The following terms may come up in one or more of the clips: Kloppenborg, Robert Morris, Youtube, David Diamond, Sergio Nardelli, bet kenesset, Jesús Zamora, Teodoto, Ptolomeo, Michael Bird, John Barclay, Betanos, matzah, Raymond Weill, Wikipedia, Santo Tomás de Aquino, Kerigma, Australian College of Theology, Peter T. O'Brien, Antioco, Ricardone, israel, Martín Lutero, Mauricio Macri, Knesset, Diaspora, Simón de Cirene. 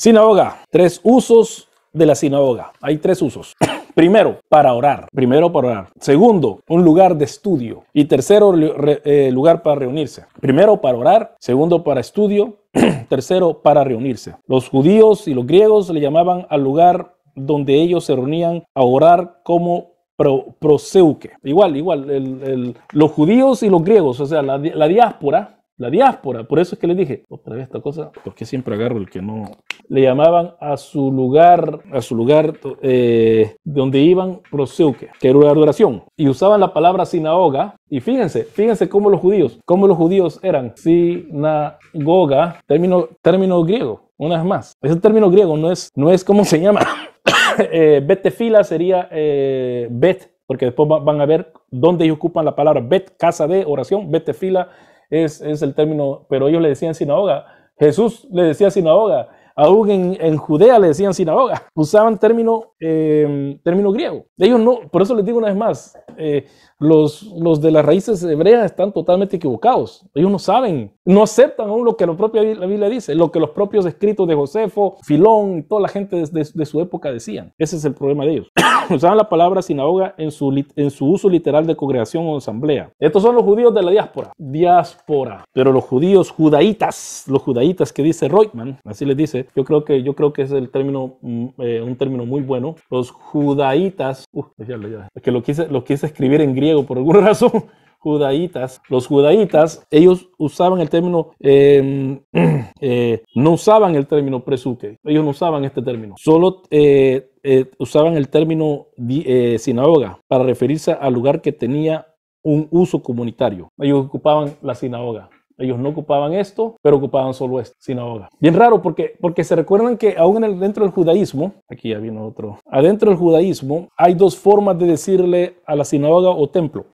Sinagoga. Tres usos de la sinagoga. Hay tres usos. Primero, para orar. Segundo, un lugar de estudio. Y tercero, lugar para reunirse. Primero, para orar. Segundo, para estudio. Tercero, para reunirse. Los judíos y los griegos le llamaban al lugar donde ellos se reunían a orar como proseuque. Los judíos y los griegos, o sea, la diáspora. La diáspora, por eso es que les dije, otra vez esta cosa, porque siempre agarro el que no. Le llamaban a su lugar, donde iban proseuque, que era una adoración. Y usaban la palabra sinagoga. Y fíjense cómo los judíos eran sinagoga, término griego, una vez más. Ese término griego no es cómo se llama. Betefila sería bet, porque después van a ver dónde ellos ocupan la palabra bet, casa de oración, betefila. Es el término, pero ellos le decían sinagoga. Jesús le decía sinagoga. Aún en Judea le decían sinagoga. Usaban término griego. Ellos no, por eso les digo una vez más, los de las raíces hebreas están totalmente equivocados. Ellos no saben, no aceptan aún lo que la propia Biblia dice, lo que los propios escritos de Josefo, Filón y toda la gente de su época decían. Ese es el problema de ellos. Usaban la palabra sinagoga en su uso literal de congregación o asamblea. Estos son los judíos de la diáspora. Pero los judíos judaítas, que dice Reutemann, así les dice, yo creo que es el término, un término muy bueno. Los judaítas, que lo quise escribir en griego por alguna razón. Los judaitas, ellos usaban el término, no usaban el término presuque, ellos no usaban este término, solo usaban el término sinagoga para referirse al lugar que tenía un uso comunitario. Ellos ocupaban la sinagoga. Ellos no ocupaban esto, pero ocupaban solo esto, sinagoga. Bien raro, porque se recuerdan que aún dentro del judaísmo, aquí ya vino otro, adentro del judaísmo hay dos formas de decirle a la sinagoga o templo.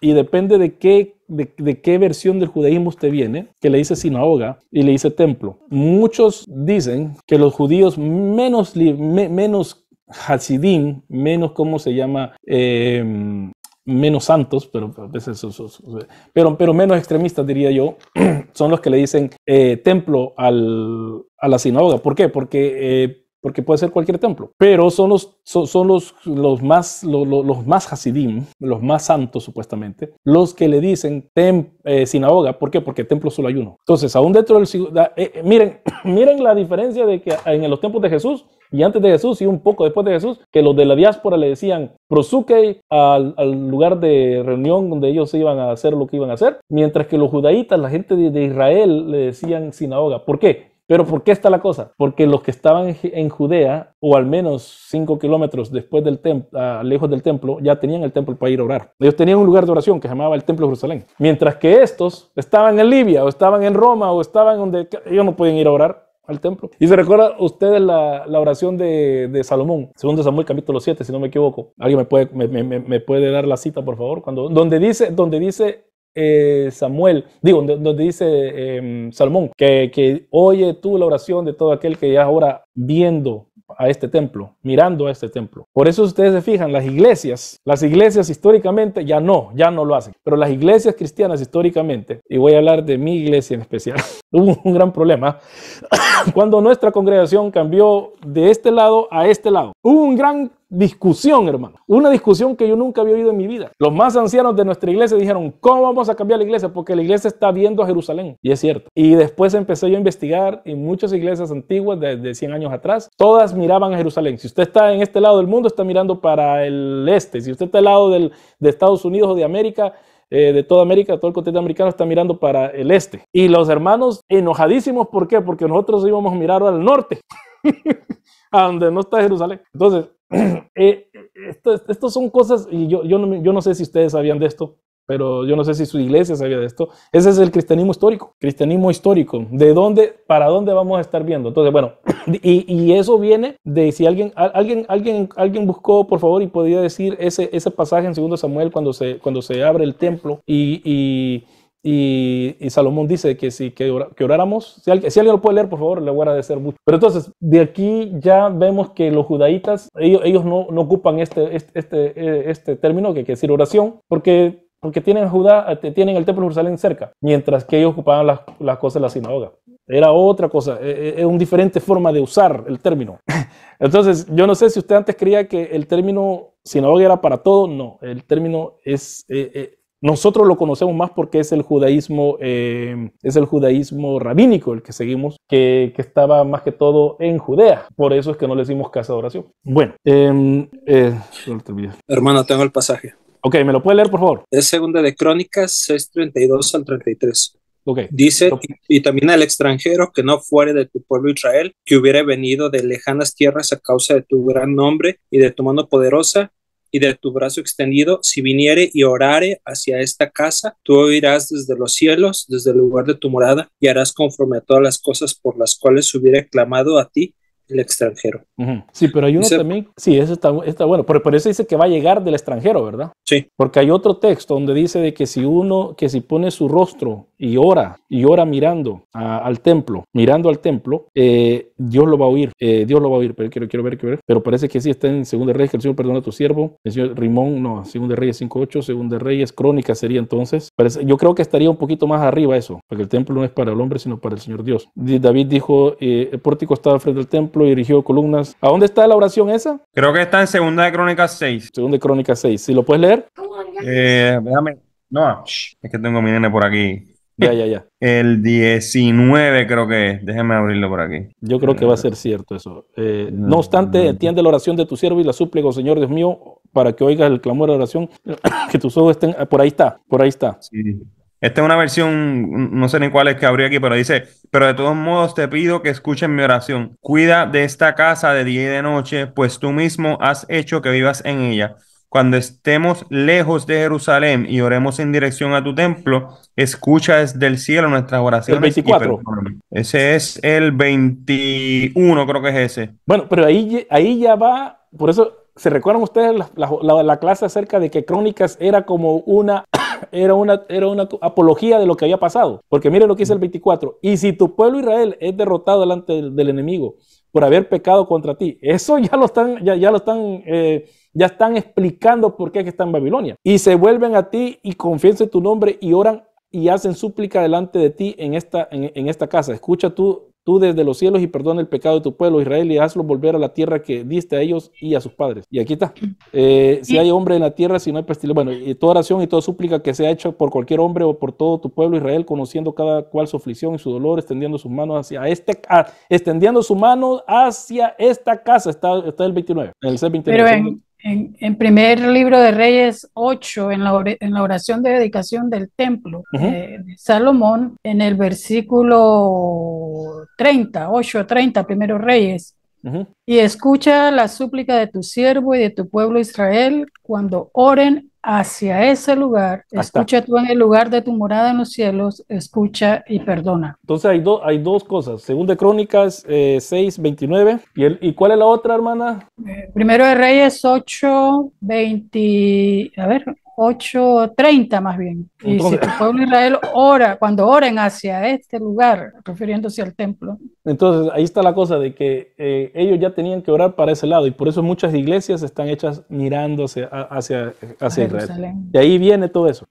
Y depende de qué versión del judaísmo usted viene, que le dice sinagoga y le dice templo. Muchos dicen que los judíos menos hasidim, menos cómo se llama... menos santos, pero menos extremistas, diría yo, son los que le dicen templo a la sinagoga. ¿Por qué? Porque puede ser cualquier templo, pero son los más hasidim, los más santos supuestamente, los que le dicen sinagoga. ¿Por qué? Porque templo solo hay uno. Entonces, aún dentro del... miren la diferencia de que en los tiempos de Jesús y antes de Jesús y un poco después de Jesús, que los de la diáspora le decían prosuque al lugar de reunión donde ellos iban a hacer lo que iban a hacer, mientras que los judaítas, la gente de Israel, le decían sinagoga. ¿Por qué? Pero ¿por qué está la cosa? Porque los que estaban en Judea, o al menos 5 kilómetros después del templo, lejos del templo, ya tenían el templo para ir a orar. Ellos tenían un lugar de oración que se llamaba el Templo de Jerusalén. Mientras que estos estaban en Libia, o estaban en Roma, o estaban donde ellos no podían ir a orar al templo. Y se recuerda ustedes la oración de Salomón, 2 Samuel capítulo 7, si no me equivoco. ¿Alguien me puede dar la cita, por favor? Donde dice Salomón, que oye tú la oración de todo aquel que ya ora viendo a este templo, mirando a este templo. Por eso ustedes se fijan, las iglesias históricamente ya no lo hacen, pero las iglesias cristianas históricamente, y voy a hablar de mi iglesia en especial, hubo un gran problema cuando nuestra congregación cambió de este lado a este lado. Hubo un gran discusión, hermano. Una discusión que yo nunca había oído en mi vida. Los más ancianos de nuestra iglesia dijeron, ¿cómo vamos a cambiar la iglesia? Porque la iglesia está viendo a Jerusalén. Y es cierto. Y después empecé yo a investigar, y muchas iglesias antiguas de 100 años atrás, todas miraban a Jerusalén. Si usted está en este lado del mundo, está mirando para el este. Si usted está al lado de Estados Unidos o de América, de toda América, todo el continente americano, está mirando para el este. Y los hermanos enojadísimos, ¿por qué? Porque nosotros íbamos a mirar al norte, a donde no está Jerusalén. Entonces, estas son cosas, y yo no sé si ustedes sabían de esto, pero yo no sé si su iglesia sabía de esto. Ese es el cristianismo histórico, para dónde vamos a estar viendo. Entonces, bueno, y eso viene de, si alguien buscó, por favor, y podía decir ese pasaje en 2 Samuel cuando se abre el templo y Salomón dice que oráramos. Si alguien lo puede leer, por favor, le voy a agradecer mucho. Pero entonces, de aquí ya vemos que los judaítas, ellos no ocupan este término, que quiere decir oración, porque tienen el templo de Jerusalén cerca, mientras que ellos ocupaban las cosas de la sinagoga. Era otra cosa, es una diferente forma de usar el término. Entonces, yo no sé si usted antes creía que el término sinagoga era para todo. No, el término es... nosotros lo conocemos más porque es el judaísmo rabínico el que seguimos, que estaba más que todo en Judea. Por eso es que no le decimos casa de oración. Bueno, hermano, tengo el pasaje. Ok, ¿me lo puede leer, por favor? Es segunda de Crónicas 6:32 al 33. Okay. Dice, y también al extranjero que no fuere de tu pueblo Israel, que hubiera venido de lejanas tierras a causa de tu gran nombre y de tu mano poderosa y de tu brazo extendido, si viniere y orare hacia esta casa, tú oirás desde los cielos, desde el lugar de tu morada, y harás conforme a todas las cosas por las cuales hubiera clamado a ti el extranjero. Uh-huh. Sí, pero hay uno dice, también, sí, eso está bueno, pero eso dice que va a llegar del extranjero, ¿verdad? Sí. Porque hay otro texto donde dice de que si pone su rostro y ora mirando al templo, Dios lo va a oír, pero quiero ver, pero parece que sí, está en Segunda Reyes, que el Señor perdona a tu siervo, el Señor Rimón, no, Segunda Reyes 5:8, Segunda Reyes Crónica sería entonces, parece, yo creo que estaría un poquito más arriba eso, porque el templo no es para el hombre, sino para el Señor Dios. David dijo, el pórtico estaba frente al templo y erigió columnas. ¿A dónde está la oración esa? Creo que está en Segunda de Crónicas 6. Segunda de Crónicas 6, ¿sí lo puedes leer? Déjame, no, es que tengo mi nene por aquí. Ya. El 19 creo que es. Déjeme abrirlo por aquí. Yo creo que va a ser cierto eso. No obstante, entiende la oración de tu siervo y la súplica, Señor Dios mío, para que oigas el clamor de oración, que tus ojos estén... Por ahí está. Sí. Esta es una versión, no sé ni cuál es que abrí aquí, pero dice, pero de todos modos te pido que escuchen mi oración. Cuida de esta casa de día y de noche, pues tú mismo has hecho que vivas en ella. Cuando estemos lejos de Jerusalén y oremos en dirección a tu templo, escucha desde el cielo nuestras oraciones. El 24. Ese es el 21, creo que es ese. Bueno, pero ahí ya va, por eso, ¿se recuerdan ustedes la clase acerca de que Crónicas era como una apología de lo que había pasado? Porque mire lo que dice el 24. Y si tu pueblo Israel es derrotado delante del enemigo por haber pecado contra ti, eso ya están explicando por qué es que está en Babilonia. Y se vuelven a ti y confiesan tu nombre y oran y hacen súplica delante de ti en esta casa. Escucha tú desde los cielos y perdona el pecado de tu pueblo Israel y hazlo volver a la tierra que diste a ellos y a sus padres. Y aquí está. Si hay hombre en la tierra, si no hay pestilencia. Bueno, y toda oración y toda súplica que sea hecha por cualquier hombre o por todo tu pueblo Israel, conociendo cada cual su aflicción y su dolor, extendiendo su mano hacia esta casa. Está el 29. El 29. Pero en primer libro de Reyes 8, en la oración de dedicación del templo, uh-huh, de Salomón, en el versículo 30, primero Reyes, uh-huh, y escucha la súplica de tu siervo y de tu pueblo Israel cuando oren hacia ese lugar, escucha tú en el lugar de tu morada en los cielos, escucha y perdona. Entonces hay dos cosas, Segunda Crónicas 6:29 ¿Y cuál es la otra, hermana? Primero de Reyes 8:30 más bien. Y entonces, si tu pueblo Israel ora, cuando oren hacia este lugar, refiriéndose al templo. Entonces ahí está la cosa de que ellos ya tenían que orar para ese lado y por eso muchas iglesias están hechas mirándose hacia Israel. De ahí viene todo eso.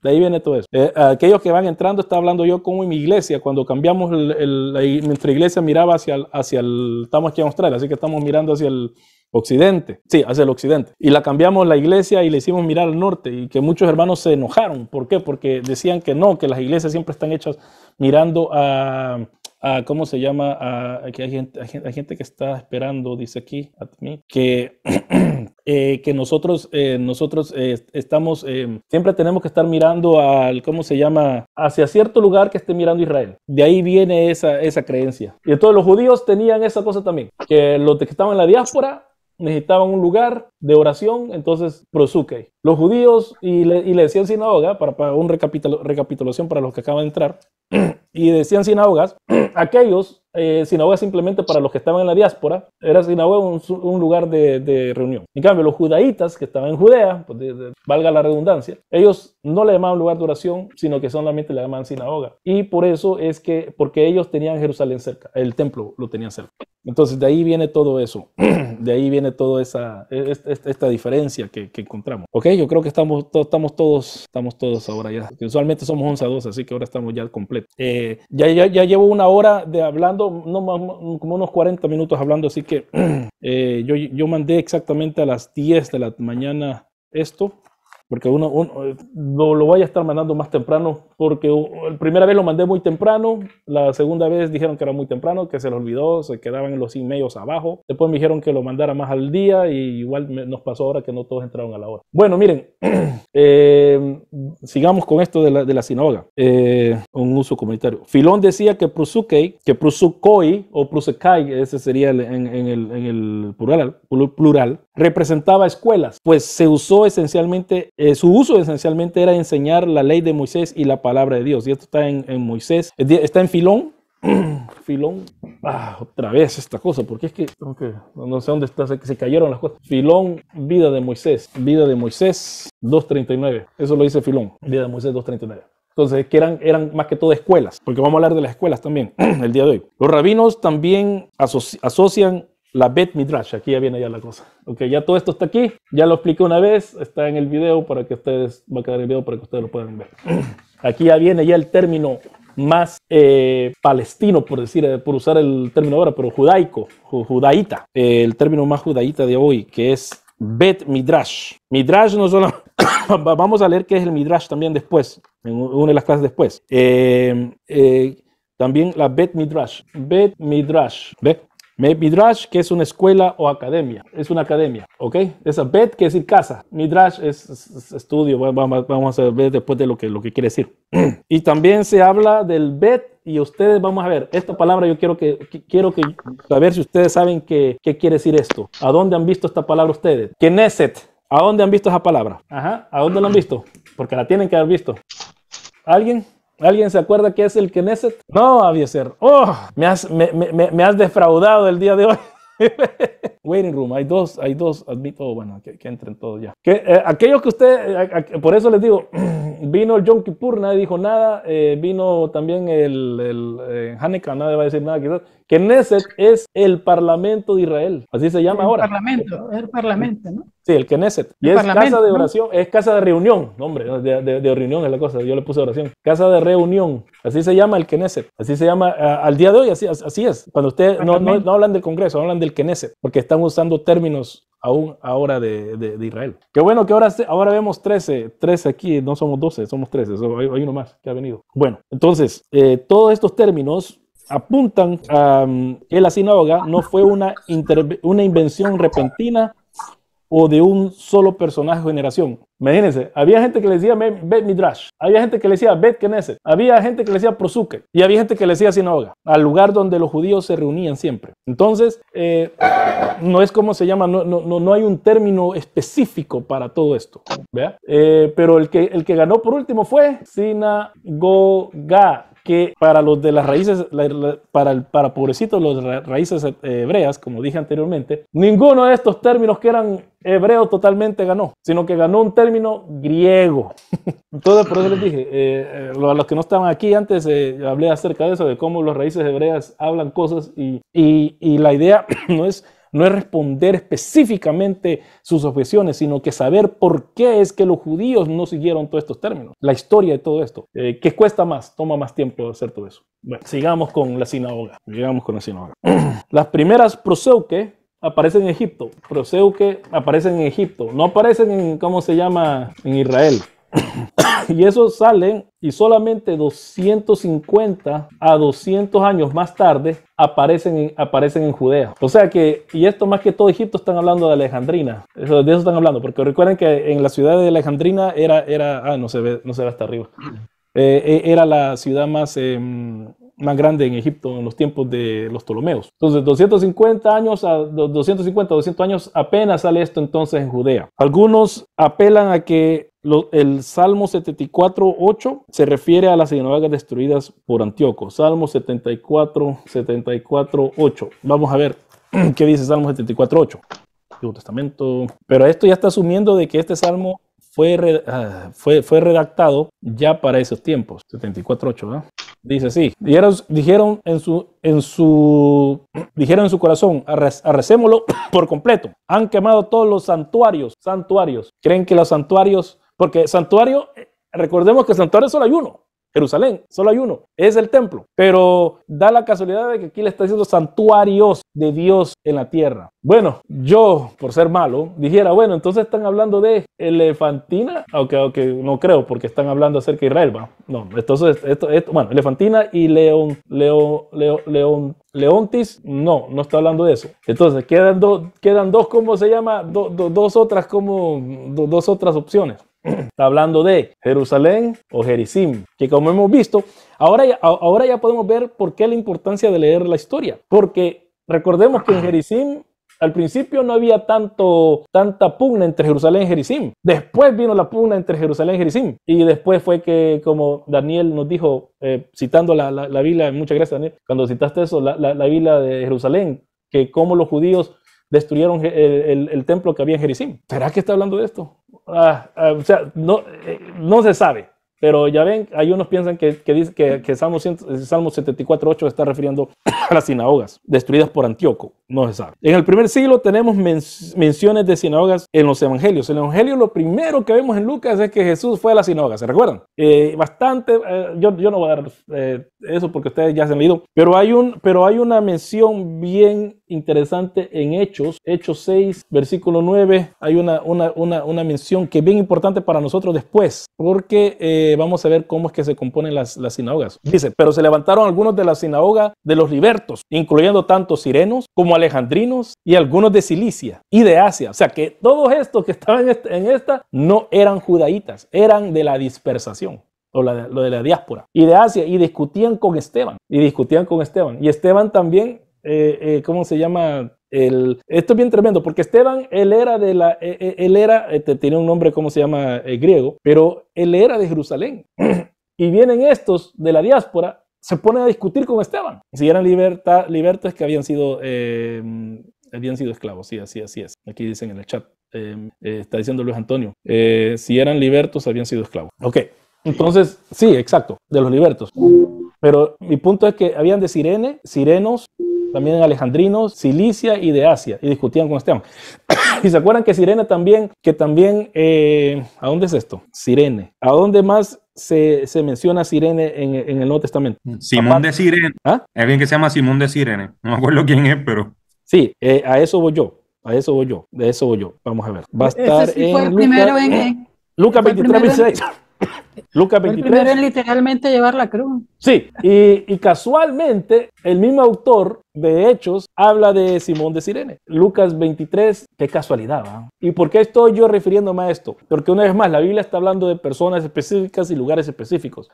Aquellos que van entrando, está hablando yo como en mi iglesia, cuando cambiamos nuestra iglesia miraba estamos aquí en Australia, así que estamos mirando hacia el occidente, sí, hacia el occidente. Y la cambiamos la iglesia y le hicimos mirar al norte y que muchos hermanos se enojaron. ¿Por qué? Porque decían que no, que las iglesias siempre están hechas mirando a ¿cómo se llama? Que hay gente que está esperando, dice aquí, at me, que... que nosotros estamos, siempre tenemos que estar mirando hacia cierto lugar que esté mirando Israel. De ahí viene esa creencia. Y entonces los judíos tenían esa cosa también, que los que estaban en la diáspora necesitaban un lugar de oración, entonces prosuke. Los judíos, y le decían sinagoga, para una recapitulación para los que acaban de entrar, y decían sinagogas, aquellos sinagoga simplemente para los que estaban en la diáspora, era sinagoga un lugar de reunión. En cambio, los judaitas que estaban en Judea, pues valga la redundancia, ellos no le llamaban lugar de oración, sino que solamente le llamaban sinagoga. Y por eso es que, porque ellos tenían Jerusalén cerca, el templo lo tenían cerca. Entonces, de ahí viene todo eso, de ahí viene toda esta diferencia que encontramos. Ok, yo creo que estamos todos ahora ya, que usualmente somos 11 a 12, así que ahora estamos ya completos. Ya llevo una hora de hablando, no, como unos 40 minutos hablando, así que yo mandé exactamente a las 10 de la mañana esto, porque lo voy a estar mandando más temprano, porque la primera vez lo mandé muy temprano, la segunda vez dijeron que era muy temprano, que se les olvidó, se quedaban en los emails abajo, después me dijeron que lo mandara más al día, y igual nos pasó ahora que no todos entraron a la hora. Bueno, miren, sigamos con esto de la sinagoga, un uso comunitario. Filón decía que prusukoi o prusekai, ese sería en el plural, representaba escuelas, pues se usó esencialmente, su uso esencialmente era enseñar la ley de Moisés y la palabra de Dios. Y esto está en Moisés, está en Filón. Filón, otra vez esta cosa, porque es que no sé dónde está, se cayeron las cosas. Filón, vida de Moisés 239, eso lo dice Filón, vida de Moisés 239. Entonces, que eran más que todo escuelas, porque vamos a hablar de las escuelas también el día de hoy. Los rabinos también asocian la Bet Midrash, aquí ya viene ya la cosa. Ok, ya todo esto está aquí, ya lo expliqué una vez, está en el video para que ustedes, va a quedar el video para que ustedes lo puedan ver. Aquí ya viene ya el término más palestino, por decir, por usar el término ahora, pero judaico, judaíta, el término más judaíta de hoy, que es Bet Midrash. Midrash no solo, vamos a leer qué es el Midrash también después, en una de las clases después. También la Bet Midrash, ¿ve? Midrash, que es una escuela o academia, es una academia, ¿ok? Esa bet, que es decir casa, midrash es estudio, vamos a ver después de lo que quiere decir. Y también se habla del bet, y ustedes vamos a ver, esta palabra yo quiero que saber si ustedes saben qué quiere decir esto, a dónde han visto esta palabra ustedes, Knesset, a dónde han visto esa palabra, ajá, a dónde la han visto, porque la tienen que haber visto, ¿alguien? ¿Alguien se acuerda qué es el Knesset? No, Abieser. ¡Oh! Me has defraudado el día de hoy. Waiting room. Hay dos. Admito, bueno, que entren todos ya. Aquellos que ustedes, por eso les digo, vino el Yom Kippur, nadie dijo nada. Vino también el Hanukkah, nadie va a decir nada. Quizás. Knesset es el Parlamento de Israel. Así se llama ahora. El Parlamento, ¿no? Sí, el Knesset. Y es casa de oración, ¿no? Es casa de reunión. No, hombre, de reunión es la cosa. Yo le puse oración. Casa de reunión. Así se llama el Knesset. Así se llama al día de hoy. Así es. Cuando ustedes no hablan del Congreso, hablan del Knesset, porque están usando términos aún ahora de Israel. Qué bueno que ahora vemos 13 aquí, no somos 12, somos 13. Hay uno más que ha venido. Bueno, entonces, todos estos términos apuntan a que la sinagoga no fue una invención repentina o de un solo personaje o generación. Imagínense, había gente que le decía Bet Midrash, había gente que le decía Bet Knesset, había gente que le decía Prosuke, y había gente que le decía sinagoga, al lugar donde los judíos se reunían siempre. Entonces, no es como se llama, no hay un término específico para todo esto, ¿vea? Pero el que ganó por último fue sinagoga, que para los de las raíces, para pobrecitos los raíces hebreas, como dije anteriormente, ninguno de estos términos que eran hebreos totalmente ganó, sino que ganó un término griego. Entonces, por eso les dije, a los que no estaban aquí antes, hablé acerca de eso, de cómo las raíces hebreas hablan cosas y la idea no es responder específicamente sus objeciones, sino que saber por qué es que los judíos no siguieron todos estos términos, la historia de todo esto, que cuesta más, toma más tiempo hacer todo eso. Bueno, sigamos con la sinagoga. Las primeras proseuque aparecen en Egipto, no aparecen en, ¿cómo se llama?, en Israel. Y eso salen, y solamente 250 a 200 años más tarde aparecen en Judea. O sea que, y esto más que todo Egipto, están hablando de Alejandrina. De eso están hablando, porque recuerden que en la ciudad de Alejandrina no se ve hasta arriba. Era la ciudad más grande en Egipto en los tiempos de los Ptolomeos. Entonces, 250 a 200 años apenas sale esto entonces en Judea. Algunos apelan a que El Salmo 74:8 se refiere a las sinagogas destruidas por Antioco. Salmo 74:8. Vamos a ver qué dice Salmo 74:8. Antiguo Testamento. Pero esto ya está asumiendo de que este salmo fue redactado ya para esos tiempos. 74:8, ¿verdad? Dice así: dijeron en su corazón, arrecémoslo por completo. Han quemado todos los santuarios. Creen que los santuarios, porque santuario, recordemos que santuario solo hay uno. Jerusalén, solo hay uno, es el templo, pero da la casualidad de que aquí le está diciendo santuarios de Dios en la tierra. Bueno, yo, por ser malo, dijera, bueno, entonces están hablando de Elefantina, aunque no creo, porque están hablando acerca de Israel, ¿va? No, entonces, bueno, Elefantina y Leontis, no está hablando de eso. Entonces, quedan dos, ¿cómo se llama? Dos otras opciones. Está hablando de Jerusalén o Gerizim, que como hemos visto, ahora ya podemos ver por qué la importancia de leer la historia. Porque recordemos que en Gerizim al principio no había tanta pugna entre Jerusalén y Gerizim. Después vino la pugna entre Jerusalén y Gerizim. Y después fue que, como Daniel nos dijo, citando la Biblia, muchas gracias Daniel, cuando citaste eso, la Biblia de Jerusalén, que como los judíos destruyeron el templo que había en Gerizim. ¿Será que está hablando de esto? O sea, no se sabe. Pero ya ven, hay unos piensan que Salmo 74:8 está refiriendo a las sinagogas destruidas por Antíoco. No se sabe. En el primer siglo tenemos menciones de sinagogas en los evangelios. En el evangelio lo primero que vemos en Lucas es que Jesús fue a la sinagoga, ¿se recuerdan? Yo no voy a dar eso porque ustedes ya se han leído. Pero hay una mención bien interesante en Hechos 6, versículo 9. Hay una mención que es bien importante para nosotros después, porque vamos a ver cómo es que se componen las sinagogas. Dice, pero se levantaron algunos de la sinagoga de los libertos, incluyendo tanto cirenos como alejandrinos y algunos de Cilicia y de Asia. O sea que todos estos que estaban en esta no eran judaítas, eran de la dispersación o lo de la diáspora y de Asia, y discutían con Esteban. Y Esteban también, ¿cómo se llama? Esto es bien tremendo porque Esteban, tenía un nombre, ¿cómo se llama? Griego, pero él era de Jerusalén. Y vienen estos de la diáspora, se ponen a discutir con Esteban. Si eran libertos que habían sido esclavos, sí, así es. Aquí dicen en el chat, está diciendo Luis Antonio, si eran libertos habían sido esclavos. Ok, entonces, sí, exacto, de los libertos. Pero mi punto es que habían de Cirene, cirenos, también alejandrinos, Cilicia y de Asia, y discutían con Esteban. Y se acuerdan que Cirene también, ¿a dónde es esto? Cirene. ¿A dónde más se menciona Cirene en el Nuevo Testamento? Simón de Cirene. ¿Ah? Hay alguien que se llama Simón de Cirene. No me acuerdo quién es, pero... Sí, a eso voy yo. Vamos a ver. Va a estar sí en Lucas... Primero en... Lucas 23:26. Lucas 23. El primero es literalmente llevar la cruz. Sí, y casualmente el mismo autor de Hechos habla de Simón de Cirene. Lucas 23, qué casualidad, ¿verdad? ¿Y por qué estoy yo refiriéndome a esto? Porque una vez más, la Biblia está hablando de personas específicas y lugares específicos.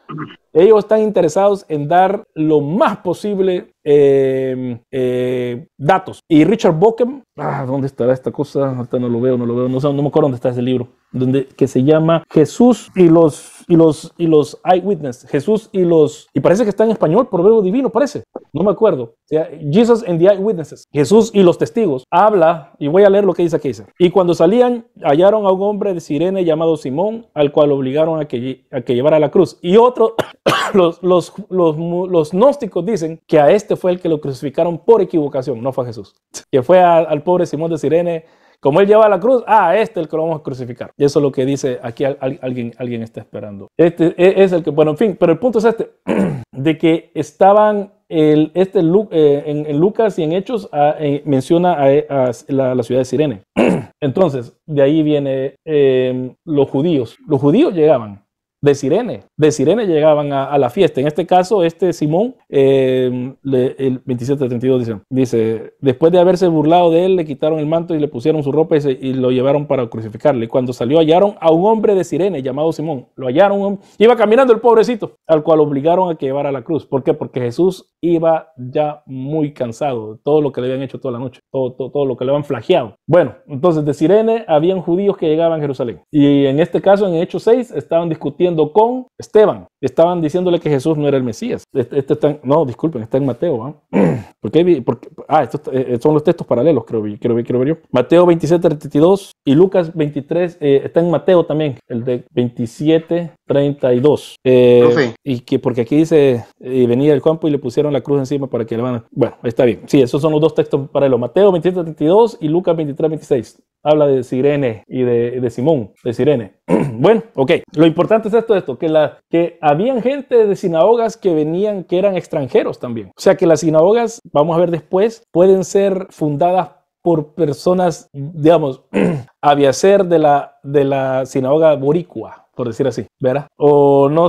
Ellos están interesados en dar lo más posible datos. Y Richard Bockham, ¿dónde estará esta cosa? Ahorita no lo veo, no me acuerdo dónde está ese libro, que se llama Jesús y los Eyewitness, Jesús y los... Y parece que está en español, por verbo divino, parece. No me acuerdo. O sea, Jesus and the Eyewitnesses, Jesús y los testigos. Habla, y voy a leer lo que dice aquí. Y cuando salían, hallaron a un hombre de Cirene llamado Simón, al cual obligaron a que llevara la cruz. Y otros, los gnósticos dicen que a este fue el que lo crucificaron por equivocación. No fue a Jesús. Que fue al pobre Simón de Cirene. Como él lleva la cruz, este es el que lo vamos a crucificar. Y eso es lo que dice aquí, alguien está esperando. Este es el que, bueno, en fin, pero el punto es este, de que estaban, en Lucas y en Hechos menciona a la ciudad de Cirene. Entonces, de ahí viene los judíos. Los judíos llegaban de Cirene llegaban a la fiesta. En este caso, este Simón, el 27:32 dice, después de haberse burlado de él, le quitaron el manto y le pusieron su ropa y lo llevaron para crucificarle. Cuando salió hallaron a un hombre de Cirene llamado Simón. Lo hallaron, iba caminando el pobrecito, al cual obligaron a que llevara la cruz. ¿Por qué? Porque Jesús iba ya muy cansado de todo lo que le habían hecho toda la noche, todo lo que le habían flageado. Bueno, entonces de Cirene habían judíos que llegaban a Jerusalén. Y en este caso, en Hechos 6, estaban discutiendo con Esteban, estaban diciéndole que Jesús no era el Mesías. Está en Mateo, ¿eh? Estos son los textos paralelos, creo yo. Mateo 27:32 y Lucas 23, está en Mateo también, el de 27:32. Y que porque aquí dice, venía del campo y le pusieron la cruz encima para que le van a... Bueno, está bien. Sí, esos son los dos textos paralelos, Mateo 27:32 y Lucas 23:26. Habla de Cirene y de Simón de Cirene. Bueno, ok. Lo importante es esto, que habían gente de sinagogas que venían, que eran extranjeros también. O sea que las sinagogas, vamos a ver después, pueden ser fundadas por personas, digamos, abiacer de la sinagoga boricua, por decir así, ¿verdad? O no,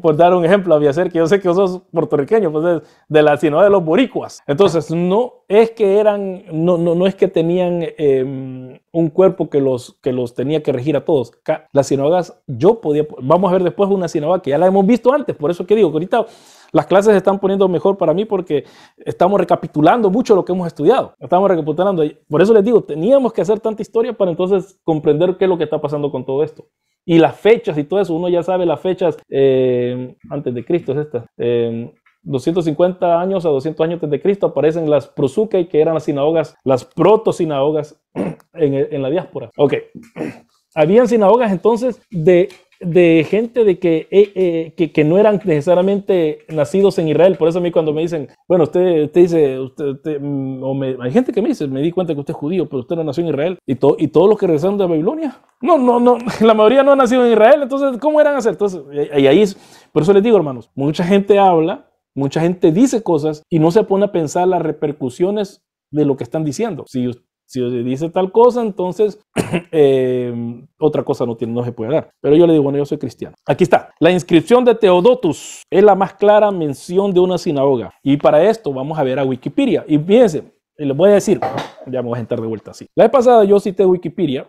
por dar un ejemplo, abiacer, que yo sé que vos sos puertorriqueño, pues de la sinagoga de los boricuas. Entonces, no es que tenían un cuerpo que los tenía que regir a todos. Las sinagogas, vamos a ver después una sinagoga que ya la hemos visto antes, por eso que digo que ahorita las clases se están poniendo mejor para mí porque estamos recapitulando mucho lo que hemos estudiado. Estamos recapitulando. Por eso les digo, teníamos que hacer tanta historia para entonces comprender qué es lo que está pasando con todo esto. Y las fechas y todo eso, uno ya sabe las fechas antes de Cristo, es esta. 250 años a 200 años antes de Cristo aparecen las prosukai, que eran las sinagogas, las proto-sinagogas en la diáspora. Ok. Habían sinagogas entonces de gente que no eran necesariamente nacidos en Israel. Por eso a mí cuando me dicen, bueno, hay gente que me dice, me di cuenta que usted es judío, pero usted no nació en Israel. Y todos los que regresaron de Babilonia, no, la mayoría no ha nacido en Israel. Entonces, ¿cómo eran a hacer? Entonces, y ahí es, por eso les digo, hermanos, mucha gente habla, mucha gente dice cosas y no se pone a pensar las repercusiones de lo que están diciendo. Si dice tal cosa, entonces otra cosa no se puede dar. Pero yo le digo, bueno, yo soy cristiano. Aquí está. La inscripción de Teodotus es la más clara mención de una sinagoga. Y para esto vamos a ver a Wikipedia. Y fíjense, les voy a decir, ya me voy a entrar de vuelta así. La vez pasada yo cité Wikipedia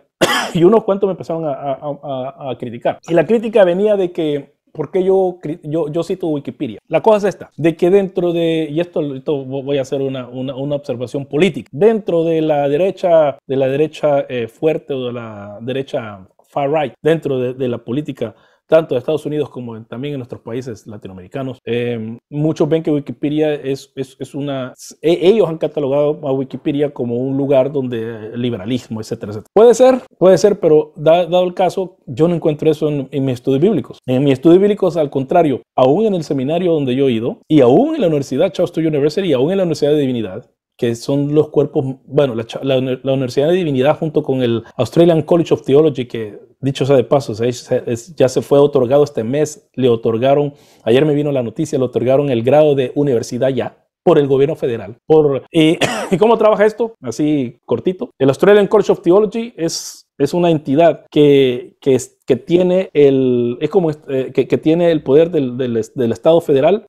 y unos cuantos me empezaron a criticar. Y la crítica venía de que, ¿por qué yo cito Wikipedia? La cosa es esta, de que dentro de, y esto voy a hacer una observación política, dentro de la derecha, fuerte o de la derecha far right, dentro de la política tanto de Estados Unidos como también en nuestros países latinoamericanos, muchos ven que Wikipedia es una... Ellos han catalogado a Wikipedia como un lugar donde liberalismo, etcétera, etcétera. Puede ser, pero dado el caso, yo no encuentro eso en mis estudios bíblicos. En mis estudios bíblicos, al contrario, aún en el seminario donde yo he ido, y aún en la Universidad Charleston University, y aún en la Universidad de Divinidad, que son los cuerpos, bueno, la Universidad de Divinidad junto con el Australian College of Theology, que dicho sea de paso, ya se fue otorgado este mes, le otorgaron, ayer me vino la noticia, le otorgaron el grado de universidad ya, por el gobierno federal. ¿Y cómo trabaja esto? Así cortito. El Australian College of Theology es una entidad que tiene que tiene el poder del Estado federal,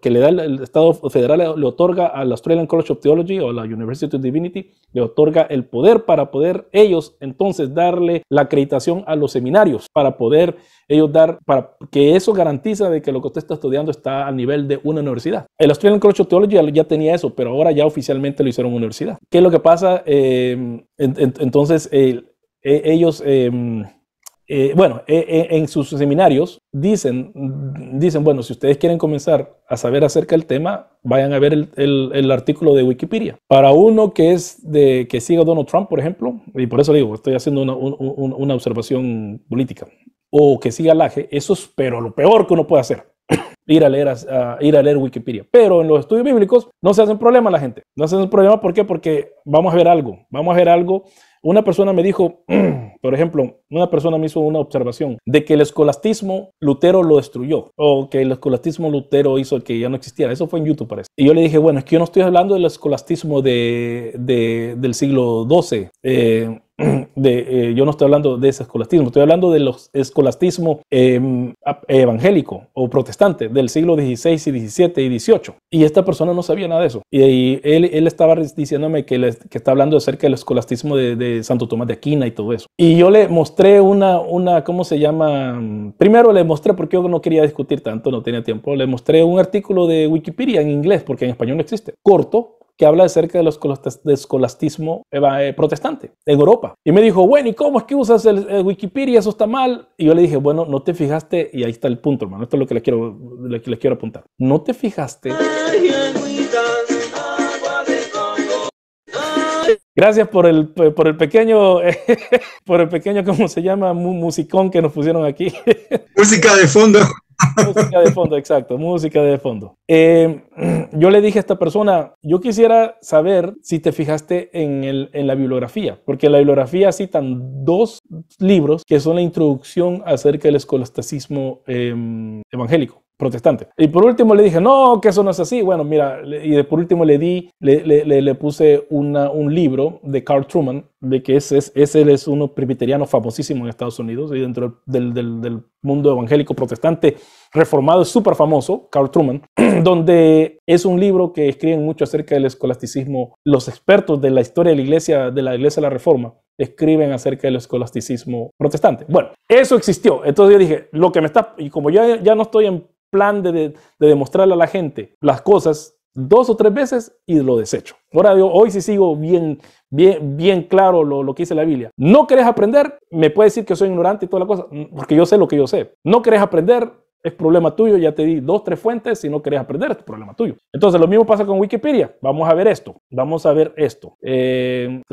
que le da el Estado federal, le otorga al Australian College of Theology o a la University of Divinity, le otorga el poder para poder ellos entonces darle la acreditación a los seminarios, para poder ellos para que eso garantiza de que lo que usted está estudiando está al nivel de una universidad. El Australian College of Theology ya tenía eso, pero ahora ya oficialmente lo hicieron universidad. ¿Qué es lo que pasa? Ellos, en sus seminarios dicen, bueno, si ustedes quieren comenzar a saber acerca del tema, vayan a ver el artículo de Wikipedia. Para uno que siga Donald Trump, por ejemplo, y por eso digo, estoy haciendo una observación política, o que siga Laje, eso es pero lo peor que uno puede hacer. Ir a leer Wikipedia. Pero en los estudios bíblicos no se hacen problema la gente. No se hacen problema, ¿por qué? Porque vamos a ver algo. Una persona me dijo, por ejemplo, una persona me hizo una observación de que el escolastismo Lutero lo destruyó, o que el escolastismo Lutero hizo que ya no existiera. Eso fue en YouTube, parece. Y yo le dije, bueno, es que yo no estoy hablando del escolastismo del siglo XII, yo no estoy hablando de ese escolastismo, estoy hablando del escolastismo evangélico o protestante del siglo XVI y XVII y XVIII. Y esta persona no sabía nada de eso. Y él estaba diciéndome que está hablando acerca del escolastismo de Santo Tomás de Aquino y todo eso. Y yo le mostré una ¿cómo se llama? Primero le mostré, porque yo no quería discutir tanto, no tenía tiempo, le mostré un artículo de Wikipedia en inglés, porque en español no existe, corto, que habla acerca del escolastismo protestante en Europa. Y me dijo, bueno, ¿y cómo es que usas el Wikipedia? Eso está mal. Y yo le dije, bueno, no te fijaste, y ahí está el punto, hermano. Esto es lo que les quiero apuntar. No te fijaste. Gracias por el pequeño, ¿cómo se llama? Musicón que nos pusieron aquí. Música de fondo. Música de fondo, exacto, música de fondo. Yo le dije a esta persona, yo quisiera saber si te fijaste en la bibliografía, porque en la bibliografía citan dos libros que son la introducción acerca del escolasticismo evangélico protestante. Y por último le dije, no, que eso no es así. Bueno, mira, y por último le puse un libro de Carl Truman, de que él es uno presbiteriano famosísimo en Estados Unidos y dentro del mundo evangélico protestante reformado es súper famoso, Carl Truman, donde es un libro que escriben mucho acerca del escolasticismo. Los expertos de la historia de la Iglesia de la Reforma, escriben acerca del escolasticismo protestante. Bueno, eso existió. Entonces yo dije, lo que me está... Y como ya no estoy en plan de demostrarle a la gente las cosas dos o tres veces y lo desecho. Ahora yo hoy sí sigo bien claro lo que dice la Biblia. No querés aprender, me puedes decir que soy ignorante y toda la cosa, porque yo sé lo que yo sé. No querés aprender, es problema tuyo, ya te di dos, tres fuentes, si no querés aprender, es problema tuyo. Entonces lo mismo pasa con Wikipedia, vamos a ver esto. La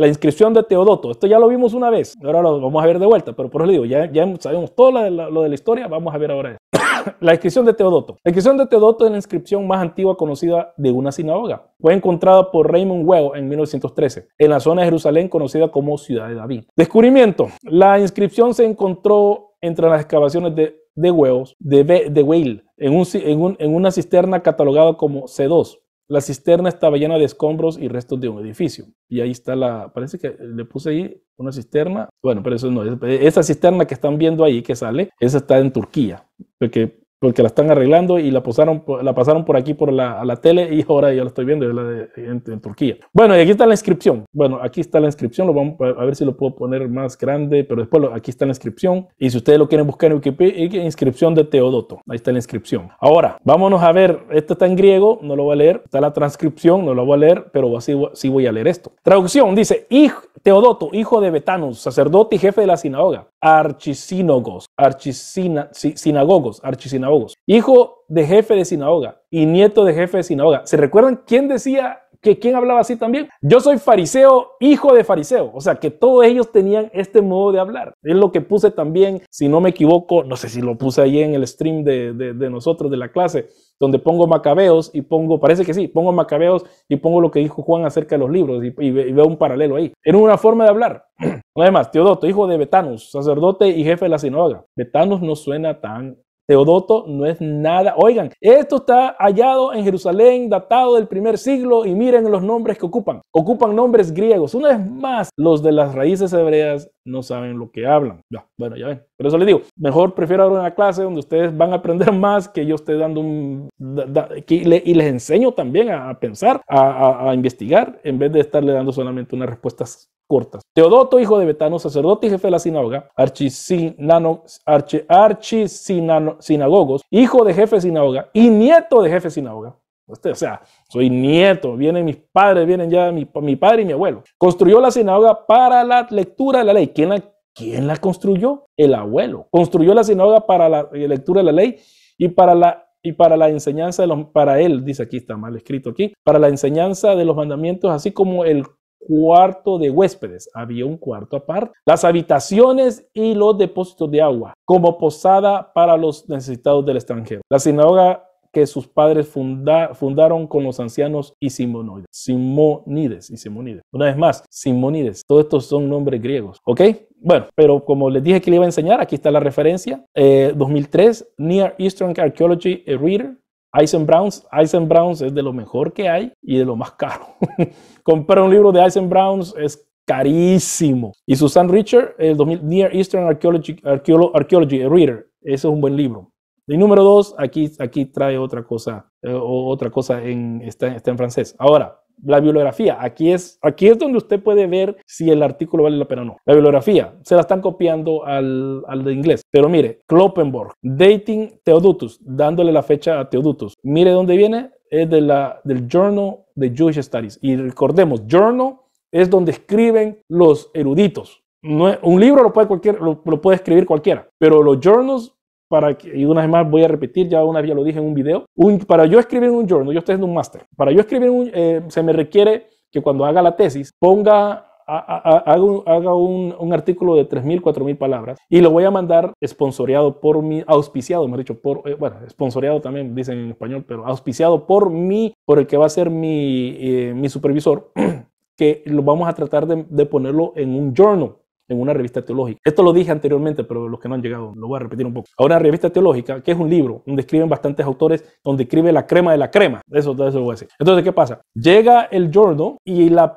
inscripción de Teodoto, esto ya lo vimos una vez, ahora lo vamos a ver de vuelta, pero por eso digo, ya sabemos todo lo de la historia, vamos a ver ahora esto. La inscripción de Teodoto. La inscripción de Teodoto es la inscripción más antigua conocida de una sinagoga. Fue encontrada por Raymond Weill en 1913 en la zona de Jerusalén conocida como Ciudad de David. Descubrimiento. La inscripción se encontró entre las excavaciones de Weill en una cisterna catalogada como C2. La cisterna estaba llena de escombros y restos de un edificio. Y ahí está parece que le puse ahí una cisterna. Bueno, pero eso no. Esa cisterna que están viendo ahí que sale, esa está en Turquía. Porque la están arreglando y la pasaron por aquí a la tele y ahora yo la estoy viendo en Turquía. Bueno, y aquí está la inscripción. Bueno, aquí está la inscripción. Lo vamos a ver si lo puedo poner más grande, pero después aquí está la inscripción. Y si ustedes lo quieren buscar en Wikipedia, inscripción de Teodoto. Ahí está la inscripción. Ahora, vámonos a ver. Esto está en griego, no lo voy a leer. Está la transcripción, no lo voy a leer, pero sí voy a leer esto. Traducción, dice, Teodoto, hijo de Betanos, sacerdote y jefe de la sinagoga. Archisínagogos, hijo de jefe de sinagoga y nieto de jefe de sinagoga. ¿Se recuerdan quién decía que quién hablaba así también? Yo soy fariseo, hijo de fariseo. O sea, que todos ellos tenían este modo de hablar. Es lo que puse también, si no me equivoco, no sé si lo puse ahí en el stream de nosotros, de la clase, donde pongo Macabeos y pongo, parece que sí, pongo Macabeos y pongo lo que dijo Juan acerca de los libros y veo un paralelo ahí. Era una forma de hablar. Además, Teodoto, hijo de Betanos, sacerdote y jefe de la sinagoga. Betanos no suena tan... Teodoto no es nada. Oigan, esto está hallado en Jerusalén, datado del primer siglo, y miren los nombres que ocupan. Ocupan nombres griegos. Una vez más, los de las raíces hebreas no saben lo que hablan. Ya, bueno, ya ven. Por eso les digo, mejor prefiero dar una clase donde ustedes van a aprender más, que yo esté dando y les enseño también a pensar, a investigar, en vez de estarle dando solamente unas respuestas cortas. Teodoto, hijo de Betanos, sacerdote y jefe de la sinagoga, archisinagogos, hijo de jefe de sinagoga y nieto de jefe de sinagoga. O sea, soy nieto, vienen mis padres, vienen ya mi padre y mi abuelo. Construyó la sinagoga para la lectura de la ley. ¿Quién la construyó? El abuelo. Construyó la sinagoga para la lectura de la ley y para la enseñanza para él, dice aquí, está mal escrito aquí, para la enseñanza de los mandamientos, así como el cuarto de huéspedes. Había un cuarto aparte. Las habitaciones y los depósitos de agua, como posada para los necesitados del extranjero. La sinagoga que sus padres fundaron con los ancianos y Simonides. Una vez más, Simonides. Todos estos son nombres griegos, ¿ok? Bueno, pero como les dije que le iba a enseñar, aquí está la referencia. 2003, Near Eastern Archaeology Reader. Eisenbrowns es de lo mejor que hay y de lo más caro. Comprar un libro de Eisenbrowns es carísimo. Y Susan Richard, el 2000, Near Eastern Archaeology, a Reader. Ese es un buen libro. Y número dos, aquí trae otra cosa, está en francés. Ahora, la bibliografía. Aquí es donde usted puede ver si el artículo vale la pena o no. La bibliografía se la están copiando al de inglés. Pero mire, Kloppenborg, Dating Theodotus, dándole la fecha a Teodotus. Mire dónde viene, es del Journal de Jewish Studies. Y recordemos, Journal es donde escriben los eruditos. No, un libro lo puede escribir cualquiera, pero los journals, y una vez más voy a repetir, ya lo dije en un video, para yo escribir un journal, yo estoy haciendo un máster, para yo escribir se me requiere que cuando haga la tesis ponga haga un artículo de 3.000, 4.000 palabras y lo voy a mandar auspiciado también dicen en español, pero auspiciado por el que va a ser mi supervisor, que lo vamos a tratar de ponerlo en un journal, en una revista teológica. Esto lo dije anteriormente, pero los que no han llegado, lo voy a repetir un poco. Ahora, una revista teológica, que es un libro donde escriben bastantes autores, donde escribe la crema de la crema. Eso lo voy a decir. Entonces, ¿qué pasa? Llega el journal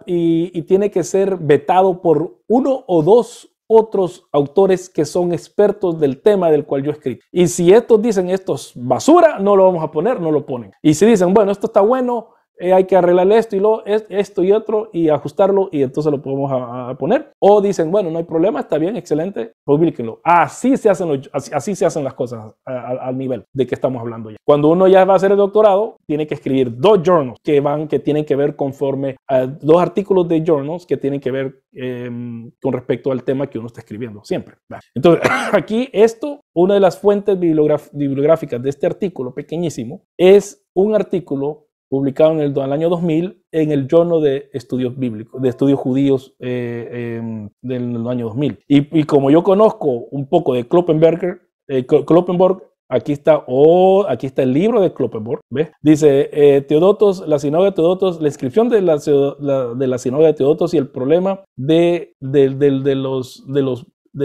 y tiene que ser vetado por uno o dos otros autores que son expertos del tema del cual yo escribí. Y si estos dicen, esto es basura, no lo vamos a poner, no lo ponen. Y si dicen, bueno, esto está bueno, hay que arreglar esto y otro y ajustarlo y entonces lo podemos a poner, o dicen, bueno, no hay problema, está bien, excelente, publíquenlo. Así se hacen las cosas al nivel de que estamos hablando ya. Cuando uno ya va a hacer el doctorado, tiene que escribir dos journals que tienen que ver conforme a dos artículos de journals que tienen que ver con respecto al tema que uno está escribiendo siempre. Entonces, aquí una de las fuentes bibliográficas de este artículo pequeñísimo es un artículo publicado en el año 2000 en el Journal de Estudios Bíblicos, de Estudios Judíos del año 2000. Y como yo conozco un poco de Kloppenborg, aquí está el libro de Kloppenborg, ¿ves? Dice, Teodotos, la sinagoga de Teodotos, la inscripción de la sinagoga de Teodotos y el problema de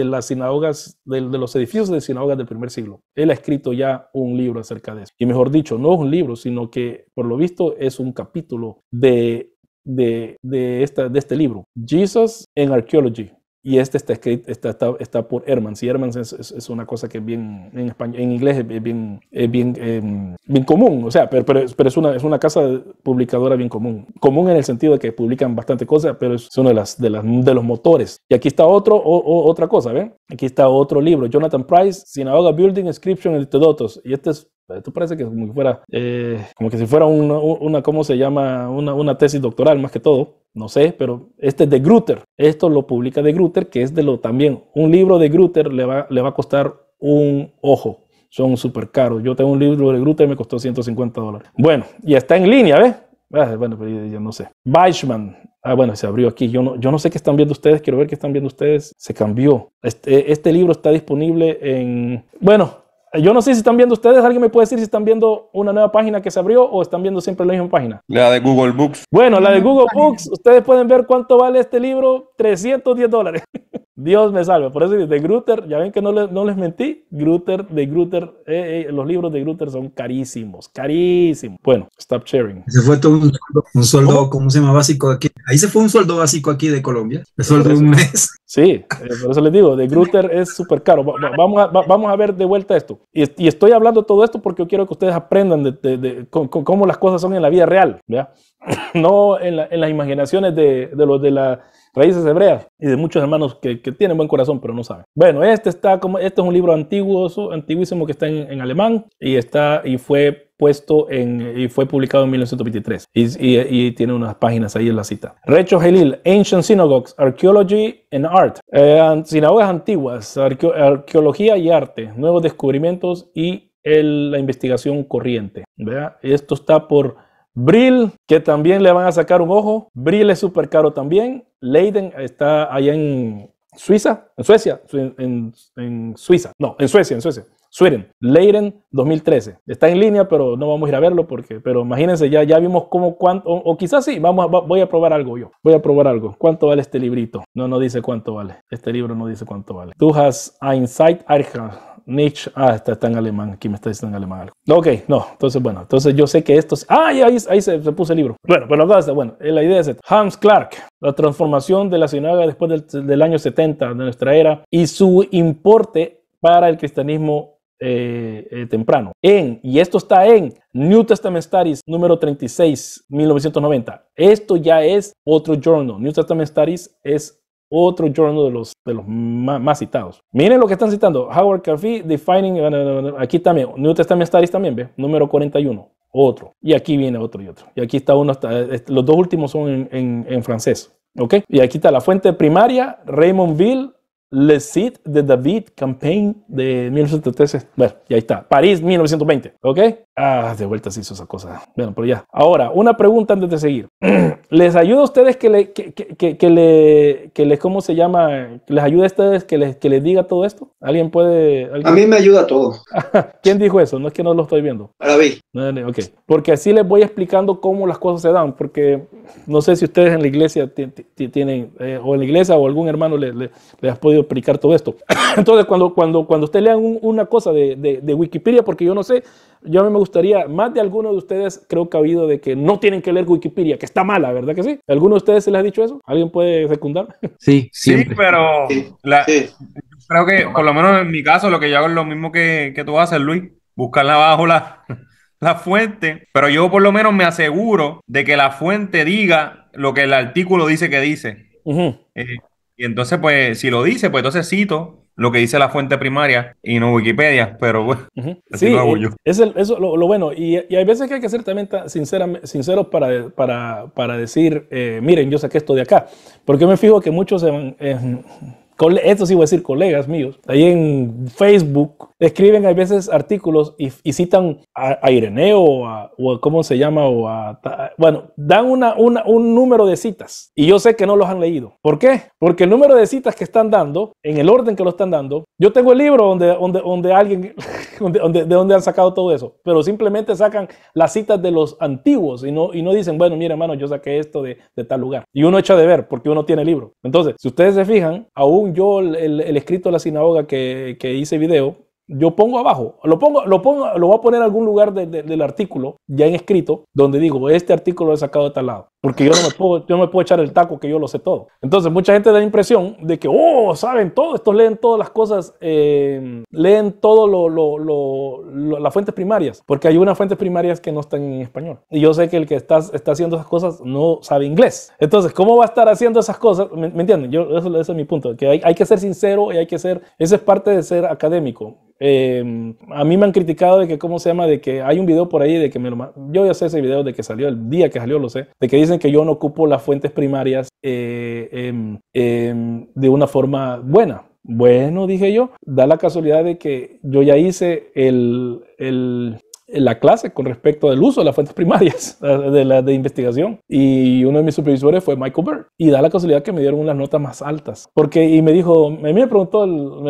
las sinagogas, de los edificios de sinagogas del primer siglo. Él ha escrito ya un libro acerca de eso. Y mejor dicho, no es un libro, sino que por lo visto es un capítulo de este libro. Jesus in Archaeology. Y este está por Ehrman. Sí, Ehrman es una cosa que es bien, en inglés es bien común, o sea, pero es una casa publicadora bien común. Común en el sentido de que publican bastante cosas, pero es uno de los motores. Y aquí está otra cosa, ¿ven? Aquí está otro libro, Jonathan Price, Sinagoga Building Inscription in Teodotos. Y este es... Esto parece que como que si fuera una ¿cómo se llama? Una tesis doctoral más que todo, no sé, pero este es de Grutter. Esto lo publica de Grutter, que es también un libro de Grutter le va a costar un ojo. Son súper caros. Yo tengo un libro de Grutter y me costó $150. Bueno, y está en línea, ¿ves? Bueno, pero ya no sé. Weichmann. Bueno, se abrió aquí. Yo no sé qué están viendo ustedes. Quiero ver qué están viendo ustedes. Se cambió. Este libro está disponible en... Bueno... Yo no sé si están viendo ustedes, alguien me puede decir si están viendo una nueva página que se abrió o están viendo siempre la misma página. La de Google Books. Bueno, la de Google Books, ustedes pueden ver cuánto vale este libro, $310. Dios me salve, por eso de Grutter, ya ven que no les mentí, los libros de Grutter son carísimos. Bueno, stop sharing. Se fue todo un sueldo, ¿cómo se llama? Básico aquí. Ahí se fue un sueldo básico aquí de Colombia, el sueldo de un mes. Sí, por eso les digo, de Grutter es súper caro. Vamos a ver de vuelta esto. Y estoy hablando todo esto porque yo quiero que ustedes aprendan de cómo las cosas son en la vida real, ¿ya? No en las imaginaciones de los de la... raíces hebreas y de muchos hermanos que tienen buen corazón pero no saben. Bueno, este es un libro antiguísimo que está en alemán y fue puesto y fue publicado en 1923 y tiene unas páginas ahí en la cita. Recho Helil, Ancient Synagogues, Archaeology and Art, sinagogas antiguas, arqueología y arte, nuevos descubrimientos y la investigación corriente, ¿verdad? Esto está por Brill, que también le van a sacar un ojo. Brill es súper caro también. Leiden está allá en Suecia. Sweden, Leiden 2013. Está en línea, pero no vamos a ir a verlo pero imagínense, ya vimos cuánto, o quizás sí, voy a probar algo yo. Voy a probar algo. ¿Cuánto vale este librito? No dice cuánto vale. Este libro no dice cuánto vale. Tú has Einsicht Archa. Nietzsche. Ah, está en alemán. Aquí me está diciendo en alemán algo. Ok, no. Entonces, bueno. Entonces yo sé que estos... Ah, ya, ahí se puso el libro. Bueno, pero bueno, la idea es esta. Hans Clark. La transformación de la sinagoga después del año 70 de nuestra era y su importe para el cristianismo temprano. Y esto está en New Testament Studies número 36, 1990. Esto ya es otro journal. New Testament Studies es otro journal de los más citados. Miren lo que están citando. Howard Coffey, Defining... Aquí también. New Testament Studies también, ¿ve? Número 41. Otro. Y aquí viene otro y otro. Y aquí está uno. Los dos últimos son en francés. ¿Ok? Y aquí está la fuente primaria. Raymond Weill, Le Cid de David, Campaign de 1913. Bueno, y ahí está. París, 1920. ¿Ok? Ah, de vuelta se hizo esa cosa. Bueno, pero ya. Ahora, una pregunta antes de seguir. ¿Les ayuda a ustedes ¿cómo se llama? ¿Les ayuda a ustedes que les diga todo esto? ¿Alguien puede? A mí me ayuda todo. ¿Quién dijo eso? No es que no lo estoy viendo. Rabí. Ok. Porque así les voy explicando cómo las cosas se dan. Porque no sé si ustedes en la iglesia tienen, o en la iglesia o algún hermano les ha podido explicar todo esto. Entonces, cuando ustedes lean una cosa de Wikipedia, porque yo no sé, yo a mí me gustaría, más de alguno de ustedes creo que ha habido de que no tienen que leer Wikipedia, que está mala, ¿verdad que sí? ¿Alguno de ustedes se les ha dicho eso? ¿Alguien puede secundar? Sí, siempre. Sí, pero sí. Creo que, por lo menos en mi caso, lo que yo hago es lo mismo que tú haces, Luis, buscar abajo la fuente, pero yo por lo menos me aseguro de que la fuente diga lo que el artículo dice que dice. Uh-huh. Y entonces, pues, si lo dice, pues entonces cito lo que dice la fuente primaria y no Wikipedia, pero bueno, así sí, lo hago yo. Es eso lo bueno, y hay veces que hay que ser también sinceros para decir, miren, yo saqué esto de acá, porque me fijo que muchos, esto sí voy a decir colegas míos, ahí en Facebook, escriben a veces artículos y citan a Ireneo o a ¿cómo se llama? Bueno, dan un número de citas y yo sé que no los han leído. ¿Por qué? Porque el número de citas que están dando, en el orden que lo están dando, yo tengo el libro donde alguien, de donde han sacado todo eso, pero simplemente sacan las citas de los antiguos y no dicen, bueno, mira hermano, yo saqué esto de tal lugar. Y uno echa de ver porque uno tiene el libro. Entonces, si ustedes se fijan, aún yo el escrito de la sinagoga que hice video, yo pongo abajo, lo voy a poner en algún lugar del artículo, ya en escrito, donde digo, este artículo lo he sacado de tal lado. Porque yo no me puedo echar el taco que yo lo sé todo. Entonces, mucha gente da la impresión de que, saben todo, estos leen todas las cosas, leen todo las fuentes primarias, porque hay unas fuentes primarias que no están en español. Y yo sé que el que está haciendo esas cosas no sabe inglés. Entonces, ¿cómo va a estar haciendo esas cosas? ¿Me entienden? Eso es mi punto, que hay que ser sincero y hay que ser, esa es parte de ser académico. A mí me han criticado de que, ¿cómo se llama? De que hay un video por ahí de que yo ya sé ese video de que salió, el día que salió lo sé, de que dicen que yo no ocupo las fuentes primarias de una forma buena. Bueno, dije yo, da la casualidad de que yo ya hice la clase con respecto al uso de las fuentes primarias de investigación y uno de mis supervisores fue Michael Bird y da la casualidad que me dieron unas notas más altas porque y me dijo, a mí me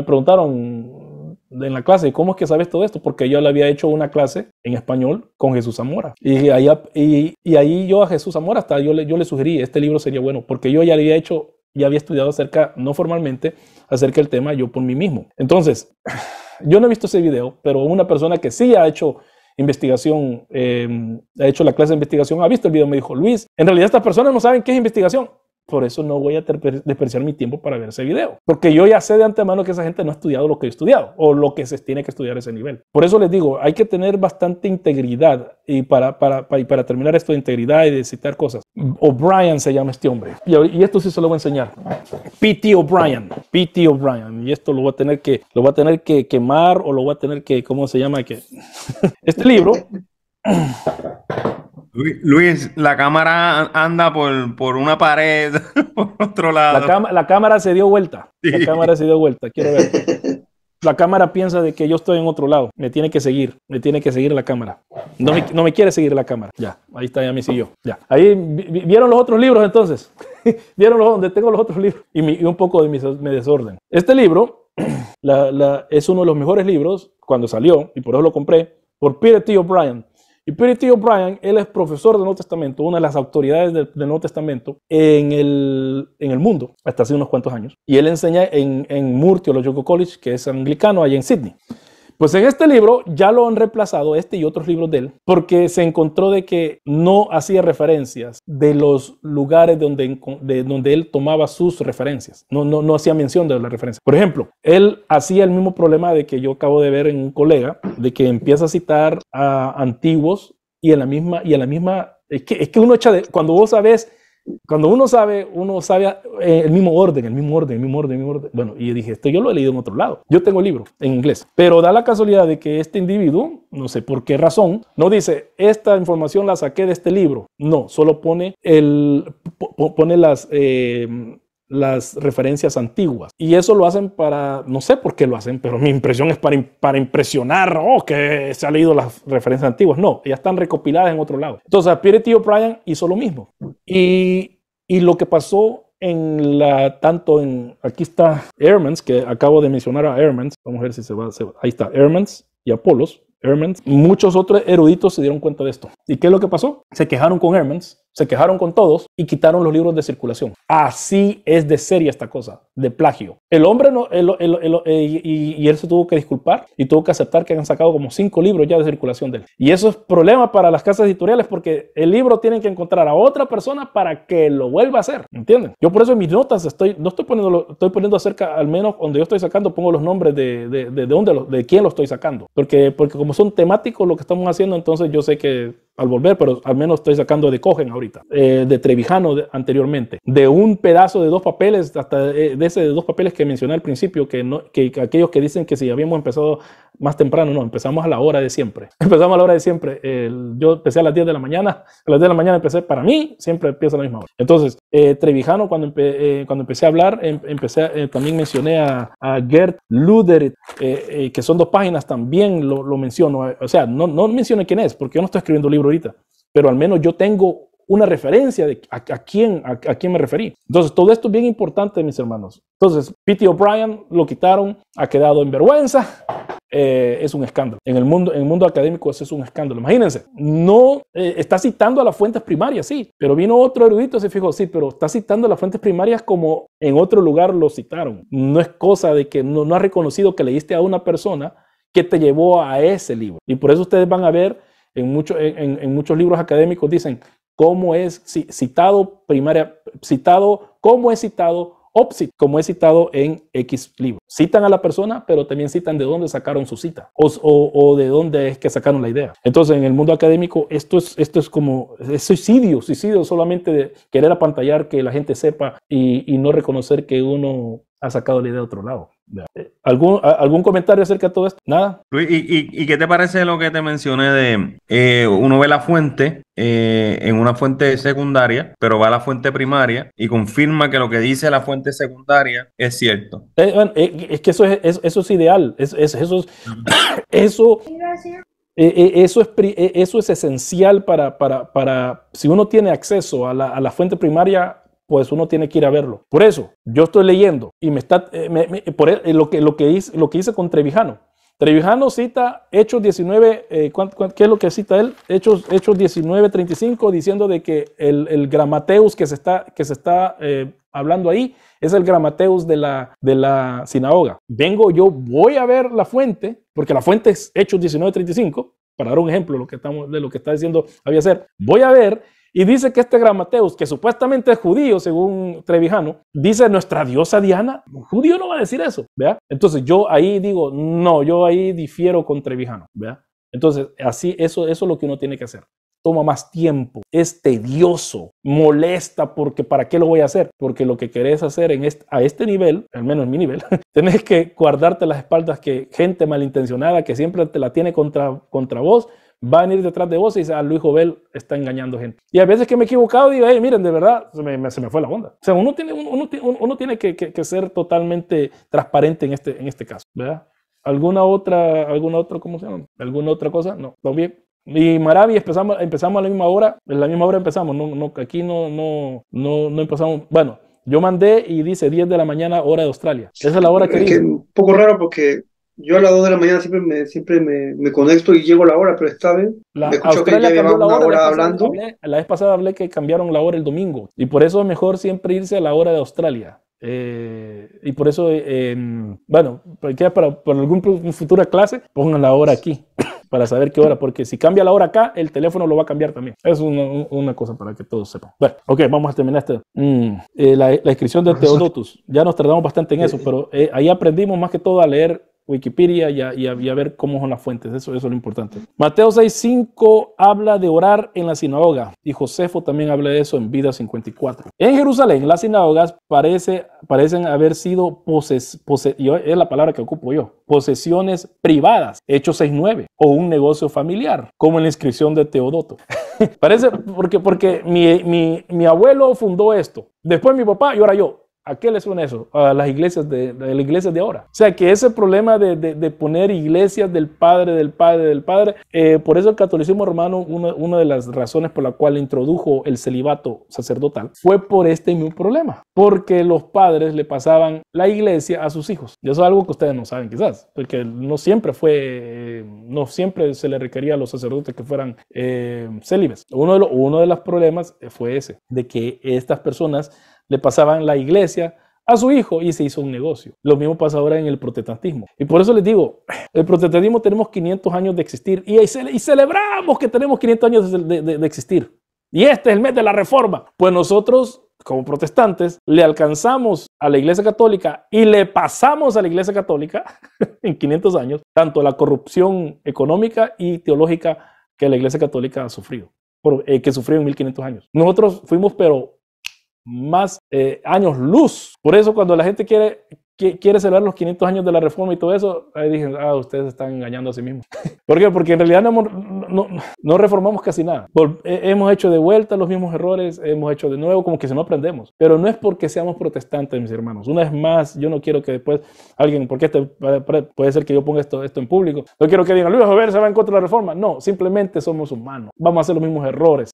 preguntaron en la clase, ¿cómo es que sabes todo esto? Porque yo le había hecho una clase en español con Jesús Zamora. Y ahí yo a Jesús Zamora hasta yo le sugerí, este libro sería bueno, porque yo ya había estudiado acerca, no formalmente, acerca del tema yo por mí mismo. Entonces, yo no he visto ese video, pero una persona que sí ha hecho investigación, ha hecho la clase de investigación, ha visto el video, me dijo, Luis, en realidad estas personas no saben qué es investigación. Por eso no voy a desperdiciar mi tiempo para ver ese video. Porque yo ya sé de antemano que esa gente no ha estudiado lo que he estudiado o lo que se tiene que estudiar a ese nivel. Por eso les digo, hay que tener bastante integridad y para terminar esto de integridad y de citar cosas. O'Brien se llama este hombre. Y esto sí se lo voy a enseñar. P.T. O'Brien. P.T. O'Brien. Y esto lo voy a tener que quemar o lo voy a tener que, ¿cómo se llama? Que este libro... Luis, la cámara anda por una pared, por otro lado. La cámara se dio vuelta. Sí. La cámara se dio vuelta, quiero ver. La cámara piensa de que yo estoy en otro lado. Me tiene que seguir la cámara. No me quiere seguir la cámara. Ya, ahí está, ya me siguió. Ya. Ahí vieron los otros libros entonces. Vieron donde tengo los otros libros y un poco de mi desorden. Este libro es uno de los mejores libros cuando salió y por eso lo compré por Peter T. O'Brien. Y Peter T. O'Brien, él es profesor del Nuevo Testamento, una de las autoridades del Nuevo Testamento en el mundo, hasta hace unos cuantos años. Y él enseña en Moore Theological College, que es anglicano, allá en Sydney. Pues en este libro ya lo han reemplazado, este y otros libros de él, porque se encontró de que no hacía referencias de los lugares de donde él tomaba sus referencias. No hacía mención de las referencias. Por ejemplo, él hacía el mismo problema de que yo acabo de ver en un colega, de que empieza a citar a antiguos y en la misma... Es que uno echa de... Cuando uno sabe el mismo orden. Bueno, y dije, esto yo lo he leído en otro lado. Yo tengo el libro en inglés. Pero da la casualidad de que este individuo, no sé por qué razón, no dice, esta información la saqué de este libro. No, solo pone, las referencias antiguas. Y eso lo hacen para, no sé por qué lo hacen, pero mi impresión es para impresionar, oh, que se han leído las referencias antiguas. No, ya están recopiladas en otro lado. Entonces, Peter T. O'Brien hizo lo mismo. Y lo que pasó en la, tanto en, aquí está Ehrmans, que acabo de mencionar a Ehrmans. Vamos a ver si se va. Ahí está, Ehrmans y Apolos. Ehrmans, muchos otros eruditos se dieron cuenta de esto. ¿Y qué es lo que pasó? Se quejaron con Ehrmans, se quejaron con todos y quitaron los libros de circulación. Así es de seria esta cosa, de plagio. El hombre no, él se tuvo que disculpar y tuvo que aceptar que han sacado como 5 libros ya de circulación de él. Y eso es problema para las casas editoriales porque el libro tienen que encontrar a otra persona para que lo vuelva a hacer. ¿Entienden? Yo por eso en mis notas estoy poniendo acerca, al menos donde yo estoy sacando, pongo los nombres de quién lo estoy sacando. Porque como son temáticos lo que estamos haciendo, entonces yo sé que al volver, pero al menos estoy sacando de Cohen ahorita, de Trevijano anteriormente, de un pedazo de 2 papeles, hasta de ese de 2 papeles que mencioné al principio, que aquellos que dicen que si habíamos empezado más temprano, no, empezamos a la hora de siempre. Empezamos a la hora de siempre. Yo empecé a las 10 de la mañana, a las 10 de la mañana empecé, para mí, siempre empiezo a la misma hora. Entonces, Trevijano, cuando empecé a hablar, también mencioné a Gerd Luderitz, que son 2 páginas, también lo menciono. O sea, no mencioné quién es, porque yo no estoy escribiendo libro ahorita, pero al menos yo tengo una referencia de a quién me referí. Entonces, todo esto es bien importante, mis hermanos. Entonces, P.T. O'Brien lo quitaron, ha quedado en vergüenza. Es un escándalo. En el mundo académico eso es un escándalo. Imagínense, no está citando a las fuentes primarias, sí, pero vino otro erudito y se fijó, sí, pero está citando a las fuentes primarias como en otro lugar lo citaron. No es cosa de que no has reconocido que leíste a una persona que te llevó a ese libro. Y por eso ustedes van a ver en muchos libros académicos dicen cómo es citado primaria, citado, cómo es citado, como es citado en X libro. Citan a la persona, pero también citan de dónde sacaron su cita o de dónde es que sacaron la idea. Entonces, en el mundo académico, esto es como es suicidio solamente de querer apantallar que la gente sepa y no reconocer que uno ha sacado la idea de otro lado. ¿Algún comentario acerca de todo esto? ¿Nada? ¿Y qué te parece lo que te mencioné de uno ve la fuente en una fuente secundaria, pero va a la fuente primaria y confirma que lo que dice la fuente secundaria es cierto? Es que eso es ideal. Eso es esencial para si uno tiene acceso a la fuente primaria, pues uno tiene que ir a verlo. Por eso, yo estoy leyendo y me está... lo que hice con Trevijano. Trevijano cita Hechos 19, ¿qué es lo que cita él? Hechos 19:35, diciendo de que el gramateus que se está hablando ahí es el gramateus de la sinagoga. Voy a ver la fuente, porque la fuente es Hechos 19:35, para dar un ejemplo de lo que está diciendo Abiezer. Voy a ver... Y dice que este gramateus, que supuestamente es judío, según Trevijano, dice nuestra diosa Diana. Un judío no va a decir eso, ¿verdad? Entonces yo ahí digo, no, yo ahí difiero con Trevijano, ¿verdad? Entonces así, eso es lo que uno tiene que hacer. Toma más tiempo, es tedioso, molesta, porque ¿para qué lo voy a hacer? Porque lo que querés hacer a este nivel, al menos en mi nivel, tenés que guardarte las espaldas que gente malintencionada que siempre te la tiene contra vos, van a ir detrás de vos y dicen, Luis Jovel está engañando gente. Y a veces que me he equivocado digo, miren, de verdad, se me fue la onda. O sea, uno tiene que ser totalmente transparente en este caso, ¿verdad? ¿Alguna otra cosa? No, todo bien. Y Maravi, empezamos a la misma hora, empezamos, aquí no empezamos, bueno, yo mandé y dice 10 de la mañana hora de Australia. Esa es la hora que es un poco raro porque... Yo a las 2 de la mañana siempre me conecto y llego a la hora, pero esta vez me escucho que ya llevaba una hora hablando. La vez pasada hablé que cambiaron la hora el domingo y por eso es mejor siempre irse a la hora de Australia. Y por eso, bueno, para alguna futura clase, pongan la hora aquí para saber qué hora, porque si cambia la hora acá, el teléfono lo va a cambiar también. Es una cosa para que todos sepan. Bueno, ok, vamos a terminar este. La inscripción de Teodotus. Ya nos tardamos bastante en eso, pero ahí aprendimos más que todo a leer Wikipedia y a ver cómo son las fuentes. Eso es lo importante. Mateo 6:5 habla de orar en la sinagoga, y Josefo también habla de eso en Vida 54. En Jerusalén las sinagogas parecen haber sido es la palabra que ocupo yo, posesiones privadas, Hechos 6:9, o un negocio familiar, como en la inscripción de Teodoto. Parece porque mi abuelo fundó esto, después mi papá y ahora yo. ¿A qué le suena eso? A las iglesias de las iglesias de ahora. O sea, que ese problema de poner iglesias del padre, por eso el catolicismo romano, una de las razones por la cual introdujo el celibato sacerdotal, fue por este mismo problema. Porque los padres le pasaban la iglesia a sus hijos. Y eso es algo que ustedes no saben quizás, porque no siempre se le requería a los sacerdotes que fueran célibes. Uno de los problemas fue ese, de que estas personas le pasaban la iglesia a su hijo y se hizo un negocio. Lo mismo pasa ahora en el protestantismo. Y por eso les digo, el protestantismo tenemos 500 años de existir y celebramos que tenemos 500 años de existir. Y este es el mes de la reforma. Pues nosotros, como protestantes, le alcanzamos a la Iglesia Católica y le pasamos a la Iglesia Católica en 500 años, tanto la corrupción económica y teológica que la Iglesia Católica ha sufrido, que sufrió en 1500 años. Nosotros fuimos, pero más años luz. Por eso cuando la gente quiere celebrar los 500 años de la reforma y todo eso, ahí dicen, ustedes están engañando a sí mismos. ¿Por qué? Porque en realidad no reformamos casi nada. Hemos hecho de vuelta los mismos errores, hemos hecho de nuevo, como que si no aprendemos. Pero no es porque seamos protestantes, mis hermanos. Una vez más, yo no quiero que después alguien, porque puede ser que yo ponga esto en público, no quiero que digan, Luis Jovel se va en contra de la reforma. No, simplemente somos humanos. Vamos a hacer los mismos errores,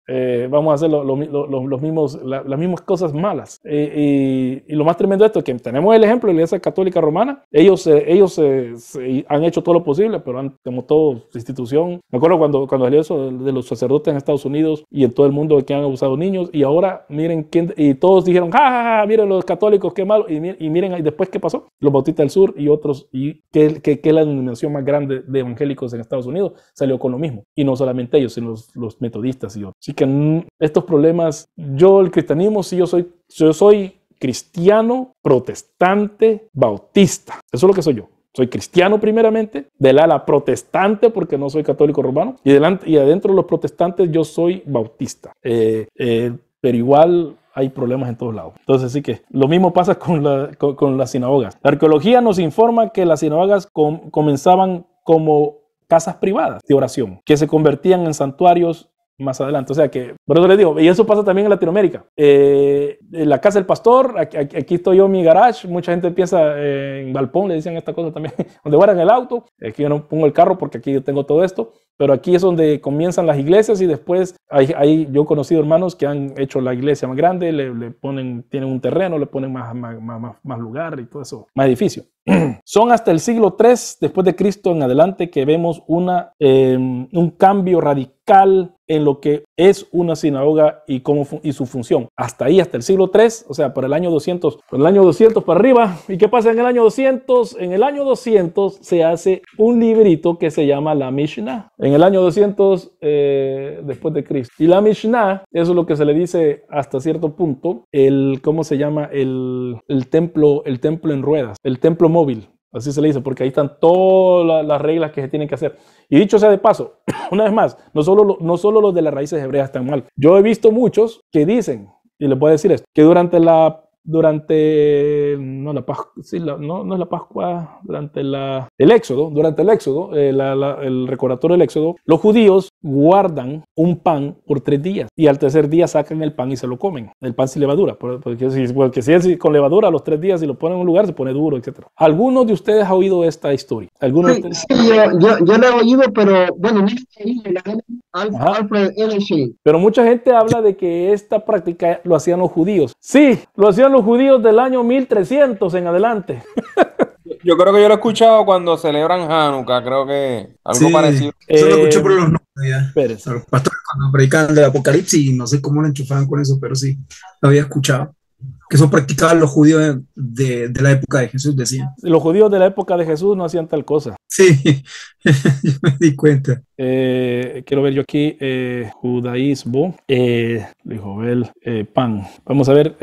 vamos a hacer las mismas cosas malas. Y lo más tremendo de esto es que tenemos el ejemplo de la Iglesia Católica Romana. Ellos han hecho todo lo posible, pero como todo institución, me acuerdo cuando salió eso de los sacerdotes en Estados Unidos y en todo el mundo que han abusado niños, y ahora miren y todos dijeron, ¡ah, miren los católicos, qué malo! Y miren, ¿y después qué pasó? Los bautistas del sur y otros, y que es la denominación más grande de evangélicos en Estados Unidos, salió con lo mismo. Y no solamente ellos, sino los metodistas y otros. Así que estos problemas, el cristianismo, sí, yo soy cristiano, protestante, bautista. Eso es lo que soy yo. Soy cristiano primeramente, del ala protestante, porque no soy católico romano, y adentro de los protestantes yo soy bautista. Pero igual hay problemas en todos lados. Entonces sí que lo mismo pasa con las sinagogas. La arqueología nos informa que las sinagogas comenzaban como casas privadas de oración, que se convertían en santuarios más adelante. O sea que, por eso les digo, y eso pasa también en Latinoamérica. En la casa del pastor, aquí estoy yo en mi garage, mucha gente empieza en balcón, le dicen esta cosa también, donde guardan el auto. Aquí yo no pongo el carro porque aquí yo tengo todo esto, pero aquí es donde comienzan las iglesias y después yo he conocido hermanos que han hecho la iglesia más grande, tienen un terreno, le ponen más lugar y todo eso, más edificio. Son hasta el siglo III después de Cristo en adelante que vemos un cambio radical en lo que es una sinagoga y su función. Hasta el siglo III, o sea, para el año 200, para arriba. ¿Y qué pasa en el año 200? En el año 200 se hace un librito que se llama la Mishnah. En el año 200 después de Cristo. Y la Mishnah, eso es lo que se le dice hasta cierto punto, ¿cómo se llama? El templo en ruedas, el templo móvil. Así se le dice, porque ahí están todas las reglas que se tienen que hacer. Y dicho sea de paso, una vez más, no solo los de las raíces hebreas están mal. Yo he visto muchos que dicen, y les voy a decir esto, que durante el recordatorio del Éxodo, los judíos guardan un pan por 3 días y al tercer día sacan el pan y se lo comen. El pan sin levadura, porque si es con levadura, a los 3 días si lo ponen en un lugar se pone duro, etc. ¿Algunos de ustedes ha oído esta historia? Sí, yo la he oído, pero bueno, no es Alfred Edersheim. Pero mucha gente habla de que esta práctica lo hacían los judíos. Sí, lo hacían los judíos del año 1300 en adelante. Yo creo que yo lo he escuchado cuando celebran Hanukkah, creo que algo parecido. Yo lo escuché por los nombres, los pastores cuando predicaban del Apocalipsis, no sé cómo lo enchufaban con eso, pero sí, lo había escuchado. que son practicadas los judíos de la época de Jesús, decían. Los judíos de la época de Jesús no hacían tal cosa. Sí, yo me di cuenta. Quiero ver yo aquí, judaísmo, Luis Jovel, pan. Vamos a ver,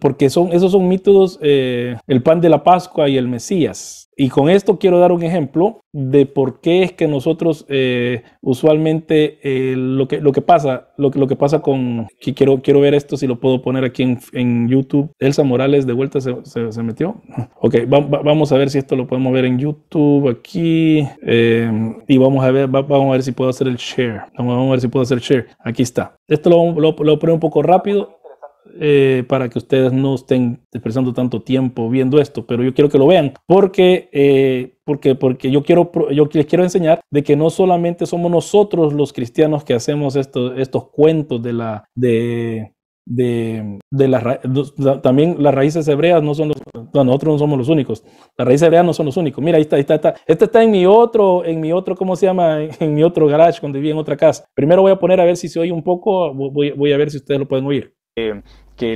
porque esos son mitos, el pan de la Pascua y el Mesías. Y con esto quiero dar un ejemplo de por qué es que nosotros usualmente lo que pasa con... Que quiero ver esto, si lo puedo poner aquí en YouTube. Elsa Morales de vuelta se metió. Ok, vamos a ver si esto lo podemos ver en YouTube aquí. Y vamos a ver si puedo hacer el share. Vamos a ver si puedo hacer el share. Aquí está. Esto lo pongo un poco rápido. Para que ustedes no estén desperdiciando tanto tiempo viendo esto, pero yo quiero que lo vean porque yo les quiero enseñar de que no solamente somos nosotros los cristianos que hacemos estos cuentos también las raíces hebreas no son nosotros no somos los únicos. Las raíces hebreas no son los únicos. Mira, ahí está. Este está en mi otro, ¿cómo se llama? En mi otro garage, cuando viví en otra casa. Primero voy a poner a ver si se oye un poco, voy a ver si ustedes lo pueden oír. Que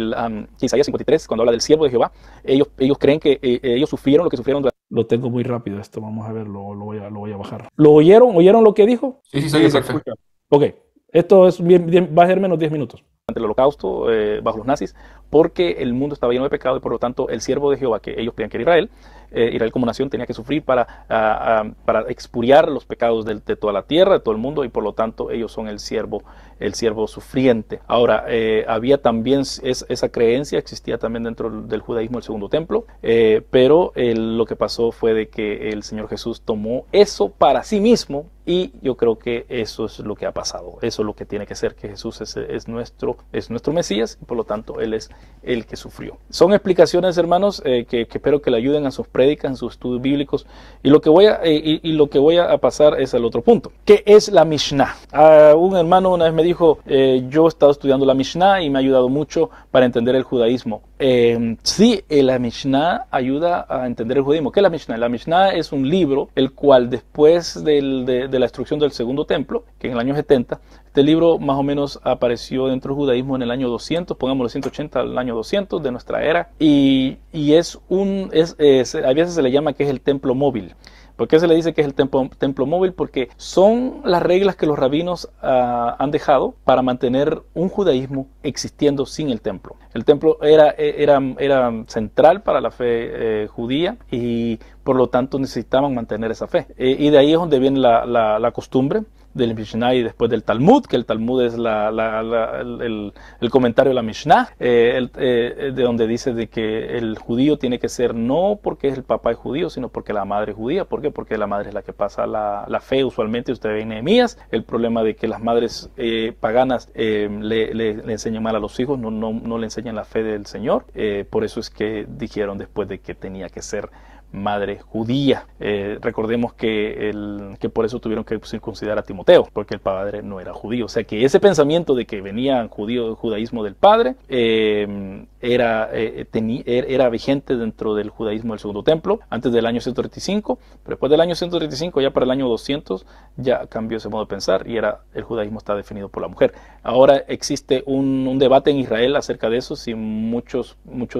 Isaías 53, cuando habla del siervo de Jehová, ellos creen que ellos sufrieron lo que sufrieron durante... Lo tengo muy rápido esto, vamos a verlo, lo voy a bajar. ¿Lo oyeron? ¿Oyeron lo que dijo? Sí, se escucha. Ok, esto es bien, va a ser menos 10 minutos. Ante el holocausto, bajo los nazis, porque el mundo estaba lleno de pecado y por lo tanto el siervo de Jehová, que ellos creían que era Israel como nación tenía que sufrir para expuriar los pecados de toda la tierra, de todo el mundo, y por lo tanto ellos son el siervo sufriente. Ahora, había también esa creencia, existía también dentro del judaísmo el segundo templo, pero lo que pasó fue de que el Señor Jesús tomó eso para sí mismo, y yo creo que eso es lo que ha pasado, eso es lo que tiene que ser, que Jesús es nuestro Mesías, y por lo tanto Él es el que sufrió. Son explicaciones, hermanos, que espero que le ayuden a sus predican sus estudios bíblicos, y lo que voy a pasar es al otro punto, que es la Mishnah. Un hermano una vez me dijo, yo he estado estudiando la Mishnah y me ha ayudado mucho para entender el judaísmo. Sí, la Mishnah ayuda a entender el judaísmo. ¿Qué es la Mishnah? La Mishnah es un libro el cual después de la destrucción del segundo templo, que en el año 70, este libro más o menos apareció dentro del judaísmo en el año 200, pongámoslo 180 al año 200 de nuestra era, y a veces se le llama que es el templo móvil. ¿Por qué se le dice que es el templo móvil? Porque son las reglas que los rabinos han dejado para mantener un judaísmo existiendo sin el templo. El templo era central para la fe judía, y por lo tanto necesitaban mantener esa fe. Y de ahí es donde viene la costumbre del Mishnah y después del Talmud, que el Talmud es el comentario de la Mishnah, de donde dice de que el judío tiene que ser no porque es el papá es judío, sino porque la madre es judía. ¿Por qué? Porque la madre es la que pasa la fe. Usualmente usted ve en Nehemías el problema de que las madres paganas le enseñan mal a los hijos, no le enseñan la fe del Señor. Por eso es que dijeron después de que tenía que ser madre judía. Recordemos que por eso tuvieron que circuncidar a Timoteo, porque el padre no era judío. O sea que ese pensamiento de que venía el judaísmo del padre era vigente dentro del judaísmo del segundo templo antes del año 135, pero después del año 135, ya para el año 200, ya cambió ese modo de pensar, y el judaísmo está definido por la mujer. Ahora existe un debate en Israel acerca de eso, si muchos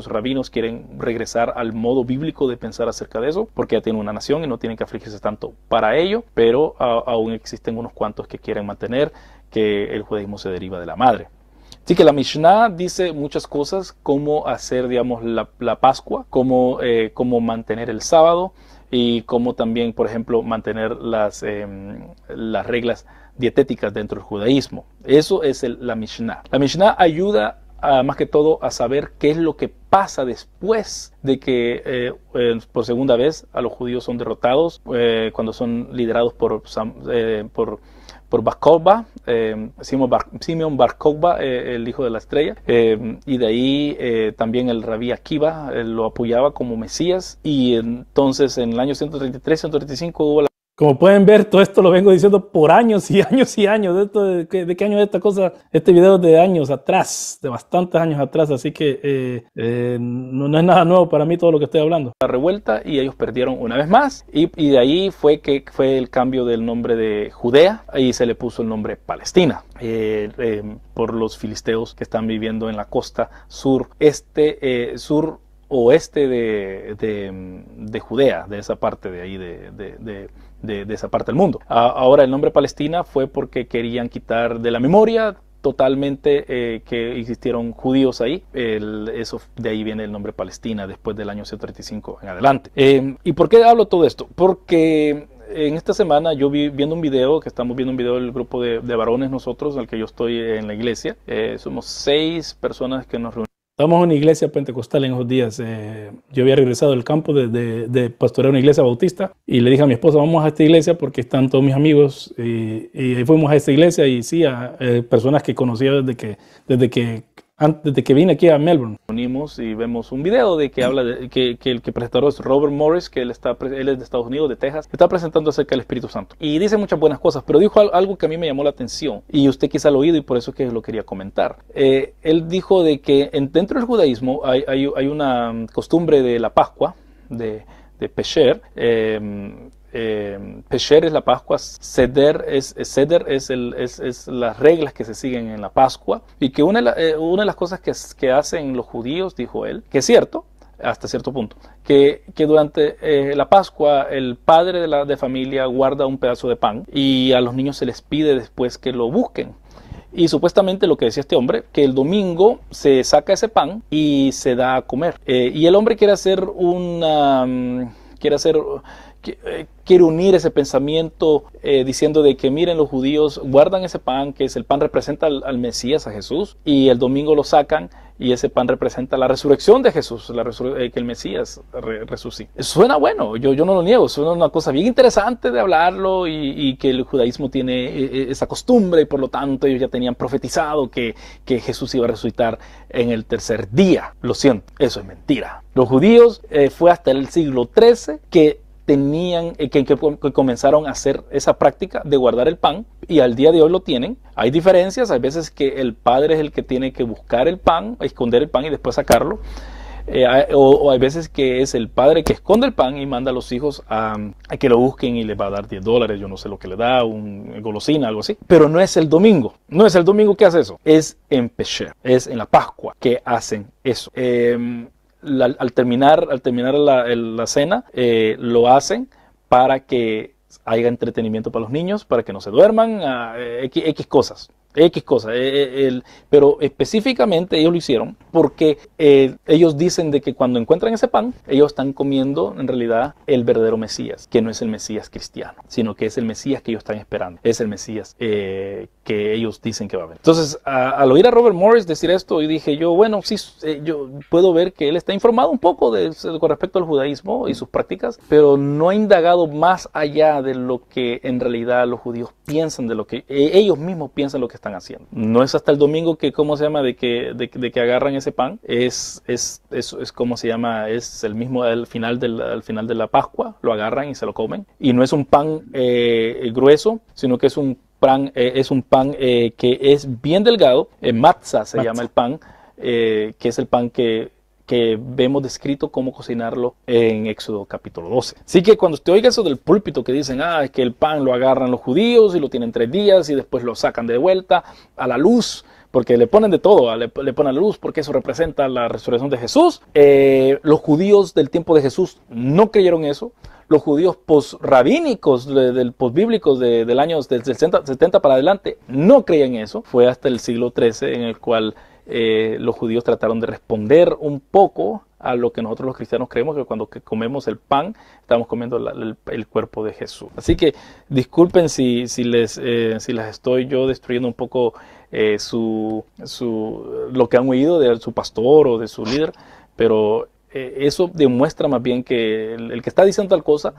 rabinos quieren regresar al modo bíblico de pensar acerca de eso, porque ya tienen una nación y no tienen que afligirse tanto para ello, pero aún existen unos cuantos que quieren mantener que el judaísmo se deriva de la madre. Así que la Mishnah dice muchas cosas, cómo hacer, digamos, la Pascua, cómo mantener el sábado, y cómo también, por ejemplo, mantener las reglas dietéticas dentro del judaísmo. Eso es la Mishnah. La Mishnah ayuda más que todo a saber qué es lo que pasa después de que por segunda vez a los judíos son derrotados, cuando son liderados por Bar Kojba, Simón Bar Kojba, el hijo de la estrella, y de ahí también el Rabí Akiva lo apoyaba como Mesías, y entonces en el año 133-135 hubo la Como pueden ver, todo esto lo vengo diciendo por años y años y años. Esto ¿de qué año es esta cosa? Este video es de años atrás, de bastantes años atrás. Así que no es nada nuevo para mí todo lo que estoy hablando. La revuelta y ellos perdieron una vez más. Y de ahí fue que fue el cambio del nombre de Judea y se le puso el nombre Palestina. Por los filisteos que están viviendo en la costa sur oeste de Judea, de esa parte de ahí, de esa parte del mundo. Ahora el nombre Palestina fue porque querían quitar de la memoria totalmente que existieron judíos ahí. De ahí viene el nombre Palestina después del año 135 en adelante. ¿Y por qué hablo todo esto? Porque en esta semana yo estamos viendo un video del grupo de varones nosotros, al que yo estoy en la iglesia. Somos 6 personas que nos reunimos. Estamos en una iglesia pentecostal en esos días. Yo había regresado del campo de pastorear una iglesia bautista y le dije a mi esposa, vamos a esta iglesia porque están todos mis amigos. Y fuimos a esta iglesia y sí, a personas que conocía desde que vine aquí a Melbourne. Unimos y vemos un video de que habla de que el que presentó es Robert Morris, que él es de Estados Unidos, de Texas, está presentando acerca del Espíritu Santo. Y dice muchas buenas cosas, pero dijo algo que a mí me llamó la atención y usted quizá lo ha oído y por eso es que lo quería comentar. Él dijo de que dentro del judaísmo hay una costumbre de la Pascua, de Pesher. Pesher es la Pascua, Seder es las reglas que se siguen en la Pascua, y que una de las cosas que hacen los judíos, dijo él, que es cierto hasta cierto punto, que durante la Pascua el padre de familia guarda un pedazo de pan y a los niños se les pide después que lo busquen. Y supuestamente lo que decía este hombre, que el domingo se saca ese pan y se da a comer. Y el hombre quiere hacer quiere unir ese pensamiento diciendo de que miren, los judíos guardan ese pan, que es el pan representa al Mesías, a Jesús, y el domingo lo sacan y ese pan representa la resurrección de Jesús, que el Mesías resucite. Suena bueno, yo no lo niego, suena una cosa bien interesante de hablarlo, y que el judaísmo tiene esa costumbre y por lo tanto ellos ya tenían profetizado que Jesús iba a resucitar en el tercer día. Lo siento, eso es mentira. Los judíos fue hasta el siglo XIII que comenzaron a hacer esa práctica de guardar el pan, y al día de hoy lo tienen. Hay diferencias, hay veces que el padre es el que tiene que buscar el pan, esconder el pan y después sacarlo. O hay veces que es el padre que esconde el pan y manda a los hijos a que lo busquen, y les va a dar $10, yo no sé lo que le da, un golosina, algo así. Pero no es el domingo, no es el domingo que hace eso, es en Pesher, es en la Pascua que hacen eso. Al terminar la cena lo hacen para que haya entretenimiento para los niños, para que no se duerman, pero específicamente ellos lo hicieron porque ellos dicen de que cuando encuentran ese pan, ellos están comiendo en realidad el verdadero Mesías, que no es el Mesías cristiano, sino que es el Mesías que ellos están esperando, es el Mesías que ellos dicen que va a venir. Entonces, al oír a Robert Morris decir esto, dije yo, bueno, sí, yo puedo ver que él está informado un poco con respecto al judaísmo y sus prácticas, pero no ha indagado más allá de lo que en realidad los judíos piensan, de lo que ellos mismos piensan, lo que están haciendo. No es hasta el domingo que, ¿cómo se llama?, de que agarran ese pan, es ¿cómo se llama?, es el mismo al final de la Pascua, lo agarran y se lo comen. Y no es un pan grueso, sino que es un pan que es bien delgado, matzah se llama el pan, que es el pan que vemos descrito cómo cocinarlo en Éxodo capítulo 12. Así que cuando usted oiga eso del púlpito que dicen, es que el pan lo agarran los judíos y lo tienen 3 días y después lo sacan de vuelta a la luz, porque le ponen de todo, le ponen a la luz porque eso representa la resurrección de Jesús. Los judíos del tiempo de Jesús no creyeron eso. Los judíos posrabínicos, posbíblicos del año del 70 para adelante, no creían eso. Fue hasta el siglo XIII en el cual los judíos trataron de responder un poco a lo que nosotros los cristianos creemos, que cuando comemos el pan estamos comiendo el cuerpo de Jesús. Así que disculpen si las estoy yo destruyendo un poco lo que han oído de su pastor o de su líder, pero eso demuestra más bien que el que está diciendo tal cosa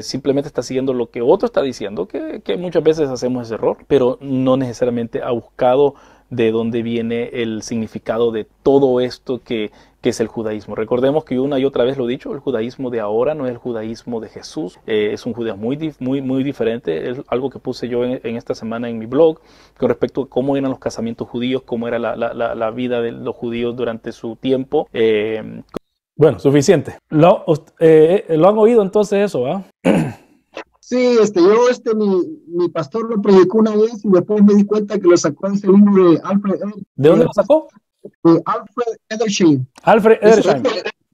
simplemente está siguiendo lo que otro está diciendo, que muchas veces hacemos ese error, pero no necesariamente ha buscado de dónde viene el significado de todo esto que que es el judaísmo. Recordemos que una y otra vez lo he dicho, el judaísmo de ahora no es el judaísmo de Jesús. Es un judaísmo muy diferente. Es algo que puse yo en esta semana en mi blog con respecto a cómo eran los casamientos judíos, cómo era la vida de los judíos durante su tiempo. Bueno, suficiente. ¿Lo han oído entonces eso, va? Sí, yo, mi pastor lo predicó una vez y después me di cuenta que lo sacó ese libro de Alfred Edersheim. ¿De dónde lo sacó? De Alfred Edersheim. Alfred Edersheim.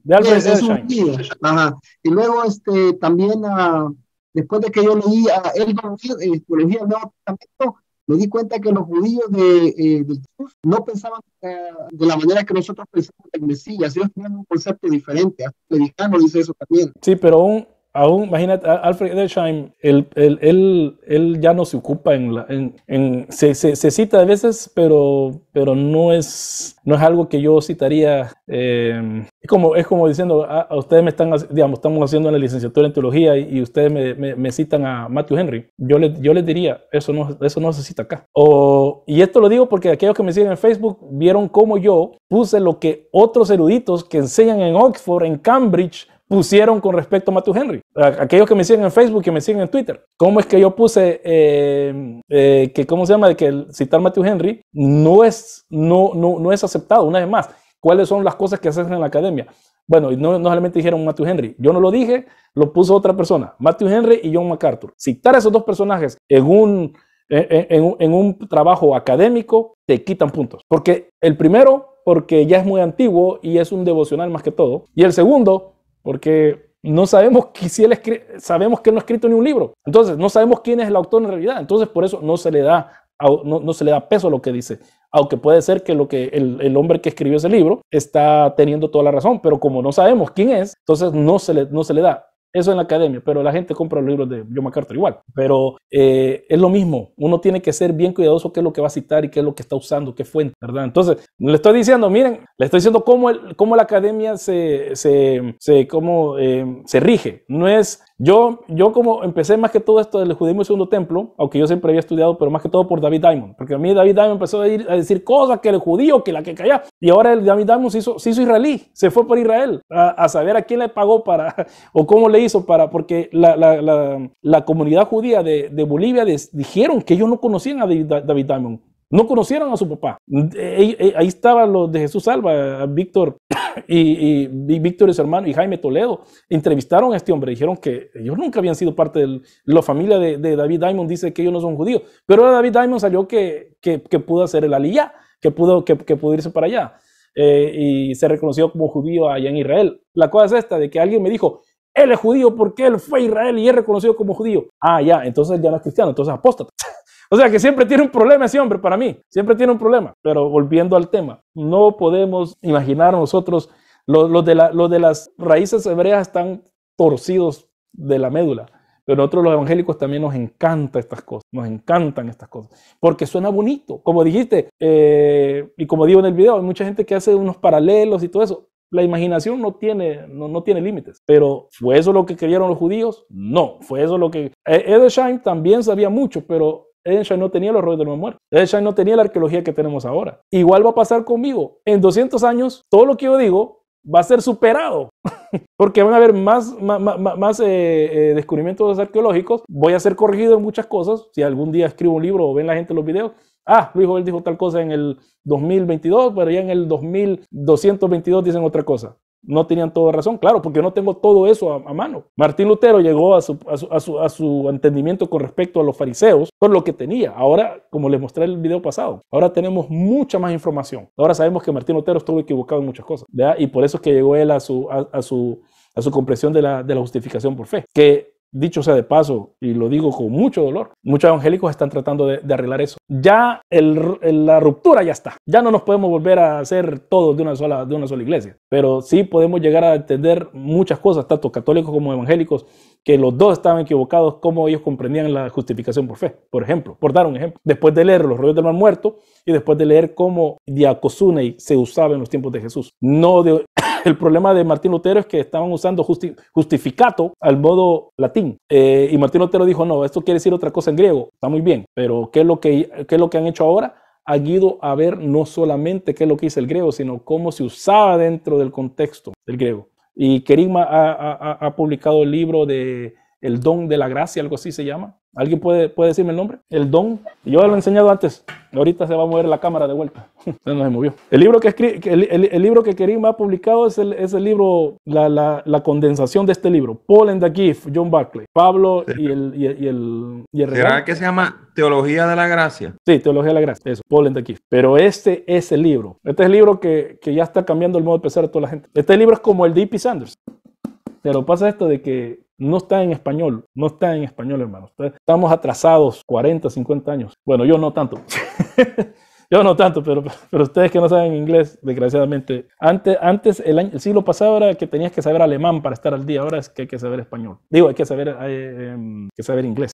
De Alfred Edersheim. Ajá. Y luego también, después de que yo leí a él, teología del Nuevo Testamento, me di cuenta que los judíos de Jesús no pensaban de la manera que nosotros pensamos del Mesías. Ellos tenían un concepto diferente. Predicano dice eso también. Sí, pero aún, imagínate, Alfred Edersheim, él ya no se ocupa se cita a veces, pero no es algo que yo citaría. Es como diciendo, a ustedes me están, digamos, estamos haciendo la licenciatura en teología y ustedes me citan a Matthew Henry. Yo les diría, eso no se cita acá. Y esto lo digo porque aquellos que me siguen en Facebook vieron cómo yo puse lo que otros eruditos que enseñan en Oxford, en Cambridge, pusieron con respecto a Matthew Henry. Aquellos que me siguen en Facebook, que me siguen en Twitter. ¿Cómo es que yo puse que el citar Matthew Henry no es aceptado? Una vez más, ¿cuáles son las cosas que se hacen en la academia? Bueno, no solamente dijeron Matthew Henry. Yo no lo dije, lo puso otra persona. Matthew Henry y John MacArthur. Citar a esos dos personajes en un trabajo académico te quitan puntos. Porque el primero, porque ya es muy antiguo y es un devocional más que todo. Y el segundo, porque no sabemos que sabemos que él no ha escrito ni un libro. Entonces, no sabemos quién es el autor en realidad. Entonces, por eso no se le da peso a lo que dice. Aunque puede ser que el hombre que escribió ese libro está teniendo toda la razón, pero como no sabemos quién es, entonces no se le da. Eso en la academia, pero la gente compra los libros de John MacArthur igual. Pero es lo mismo, uno tiene que ser bien cuidadoso qué es lo que va a citar y qué es lo que está usando, qué fuente, ¿verdad? Entonces, le estoy diciendo cómo la academia se rige. No es, yo como empecé más que todo esto del judaísmo y segundo templo, aunque yo siempre había estudiado, pero más que todo por David Diamond, porque a mí David Diamond empezó a decir cosas que el judío, que la que calla, y ahora el David Diamond se hizo israelí, se fue por Israel, a saber a quién le pagó para, o cómo le hizo para, porque la comunidad judía de Bolivia dijeron que ellos no conocían a David Diamond, no conocieron a su papá. Ahí estaban los de Jesús Salva, Víctor y Víctor y su hermano y Jaime Toledo entrevistaron a este hombre, dijeron que ellos nunca habían sido parte de la familia de David Diamond, dice que ellos no son judíos, pero David Diamond salió que pudo hacer el aliyá, que pudo irse para allá y se reconoció como judío allá en Israel. La cosa es esta, de que alguien me dijo, él es judío porque él fue a Israel y es reconocido como judío. Ah, ya, entonces ya no es cristiano, entonces apóstata. O sea que siempre tiene un problema ese hombre para mí, siempre tiene un problema. Pero volviendo al tema, no podemos imaginar nosotros, los de las raíces hebreas están torcidos de la médula. Pero nosotros los evangélicos también nos encantan estas cosas, porque suena bonito. Como dijiste, y como digo en el video, hay mucha gente que hace unos paralelos y todo eso. La imaginación no tiene límites. Pero ¿fue eso lo que creyeron los judíos? No, fue eso lo que... Edersheim también sabía mucho, pero Edersheim no tenía los rollos de los muertos. Edersheim no tenía la arqueología que tenemos ahora. Igual va a pasar conmigo. En 200 años, todo lo que yo digo va a ser superado. Porque van a haber más descubrimientos arqueológicos. Voy a ser corregido en muchas cosas. Si algún día escribo un libro o ven la gente los videos, ah, Luis Jovel dijo tal cosa en el 2022, pero ya en el 2222 dicen otra cosa. No tenían toda razón, claro, porque yo no tengo todo eso a mano. Martín Lutero llegó a su entendimiento con respecto a los fariseos con lo que tenía. Ahora, como les mostré el video pasado, ahora tenemos mucha más información. Ahora sabemos que Martín Lutero estuvo equivocado en muchas cosas, ¿verdad? Y por eso es que llegó él a su comprensión de la justificación por fe. Que, dicho sea de paso, y lo digo con mucho dolor, muchos evangélicos están tratando de arreglar eso. Ya la ruptura ya está. Ya no nos podemos volver a hacer todos de una sola iglesia. Pero sí podemos llegar a entender muchas cosas, tanto católicos como evangélicos, que los dos estaban equivocados como ellos comprendían la justificación por fe, por ejemplo, por dar un ejemplo. Después de leer los rollos del mar muerto y después de leer cómo diacosunei se usaba en los tiempos de Jesús. El problema de Martín Lutero es que estaban usando justificato al modo latín. Y Martín Lutero dijo, no, esto quiere decir otra cosa en griego. Está muy bien, pero ¿qué es lo que han hecho ahora? ha ido a ver no solamente qué es lo que dice el griego, sino cómo se usaba dentro del contexto del griego. Y Kerigma ha publicado el libro de El Don de la Gracia, algo así se llama. ¿Alguien puede decirme el nombre? El Don. Yo lo he enseñado antes. Ahorita se va a mover la cámara de vuelta. No se movió. El libro que Kerigma ha publicado es el libro, la condensación de este libro. Paul and the Gift, John Barclay. Pablo y el ¿Será que se llama Teología de la Gracia? Sí, Teología de la Gracia. Eso, Paul and the Gift. Pero este es el libro. Este es el libro que ya está cambiando el modo de pensar de toda la gente. Este libro es como el de E.P. Sanders. Pero pasa esto de que no está en español, no está en español, hermano. Estamos atrasados 40, 50 años. Bueno, yo no tanto. Yo no tanto, pero ustedes que no saben inglés, desgraciadamente. Antes el siglo pasado era que tenías que saber alemán para estar al día. Ahora es que hay que saber español. Digo, hay que saber inglés.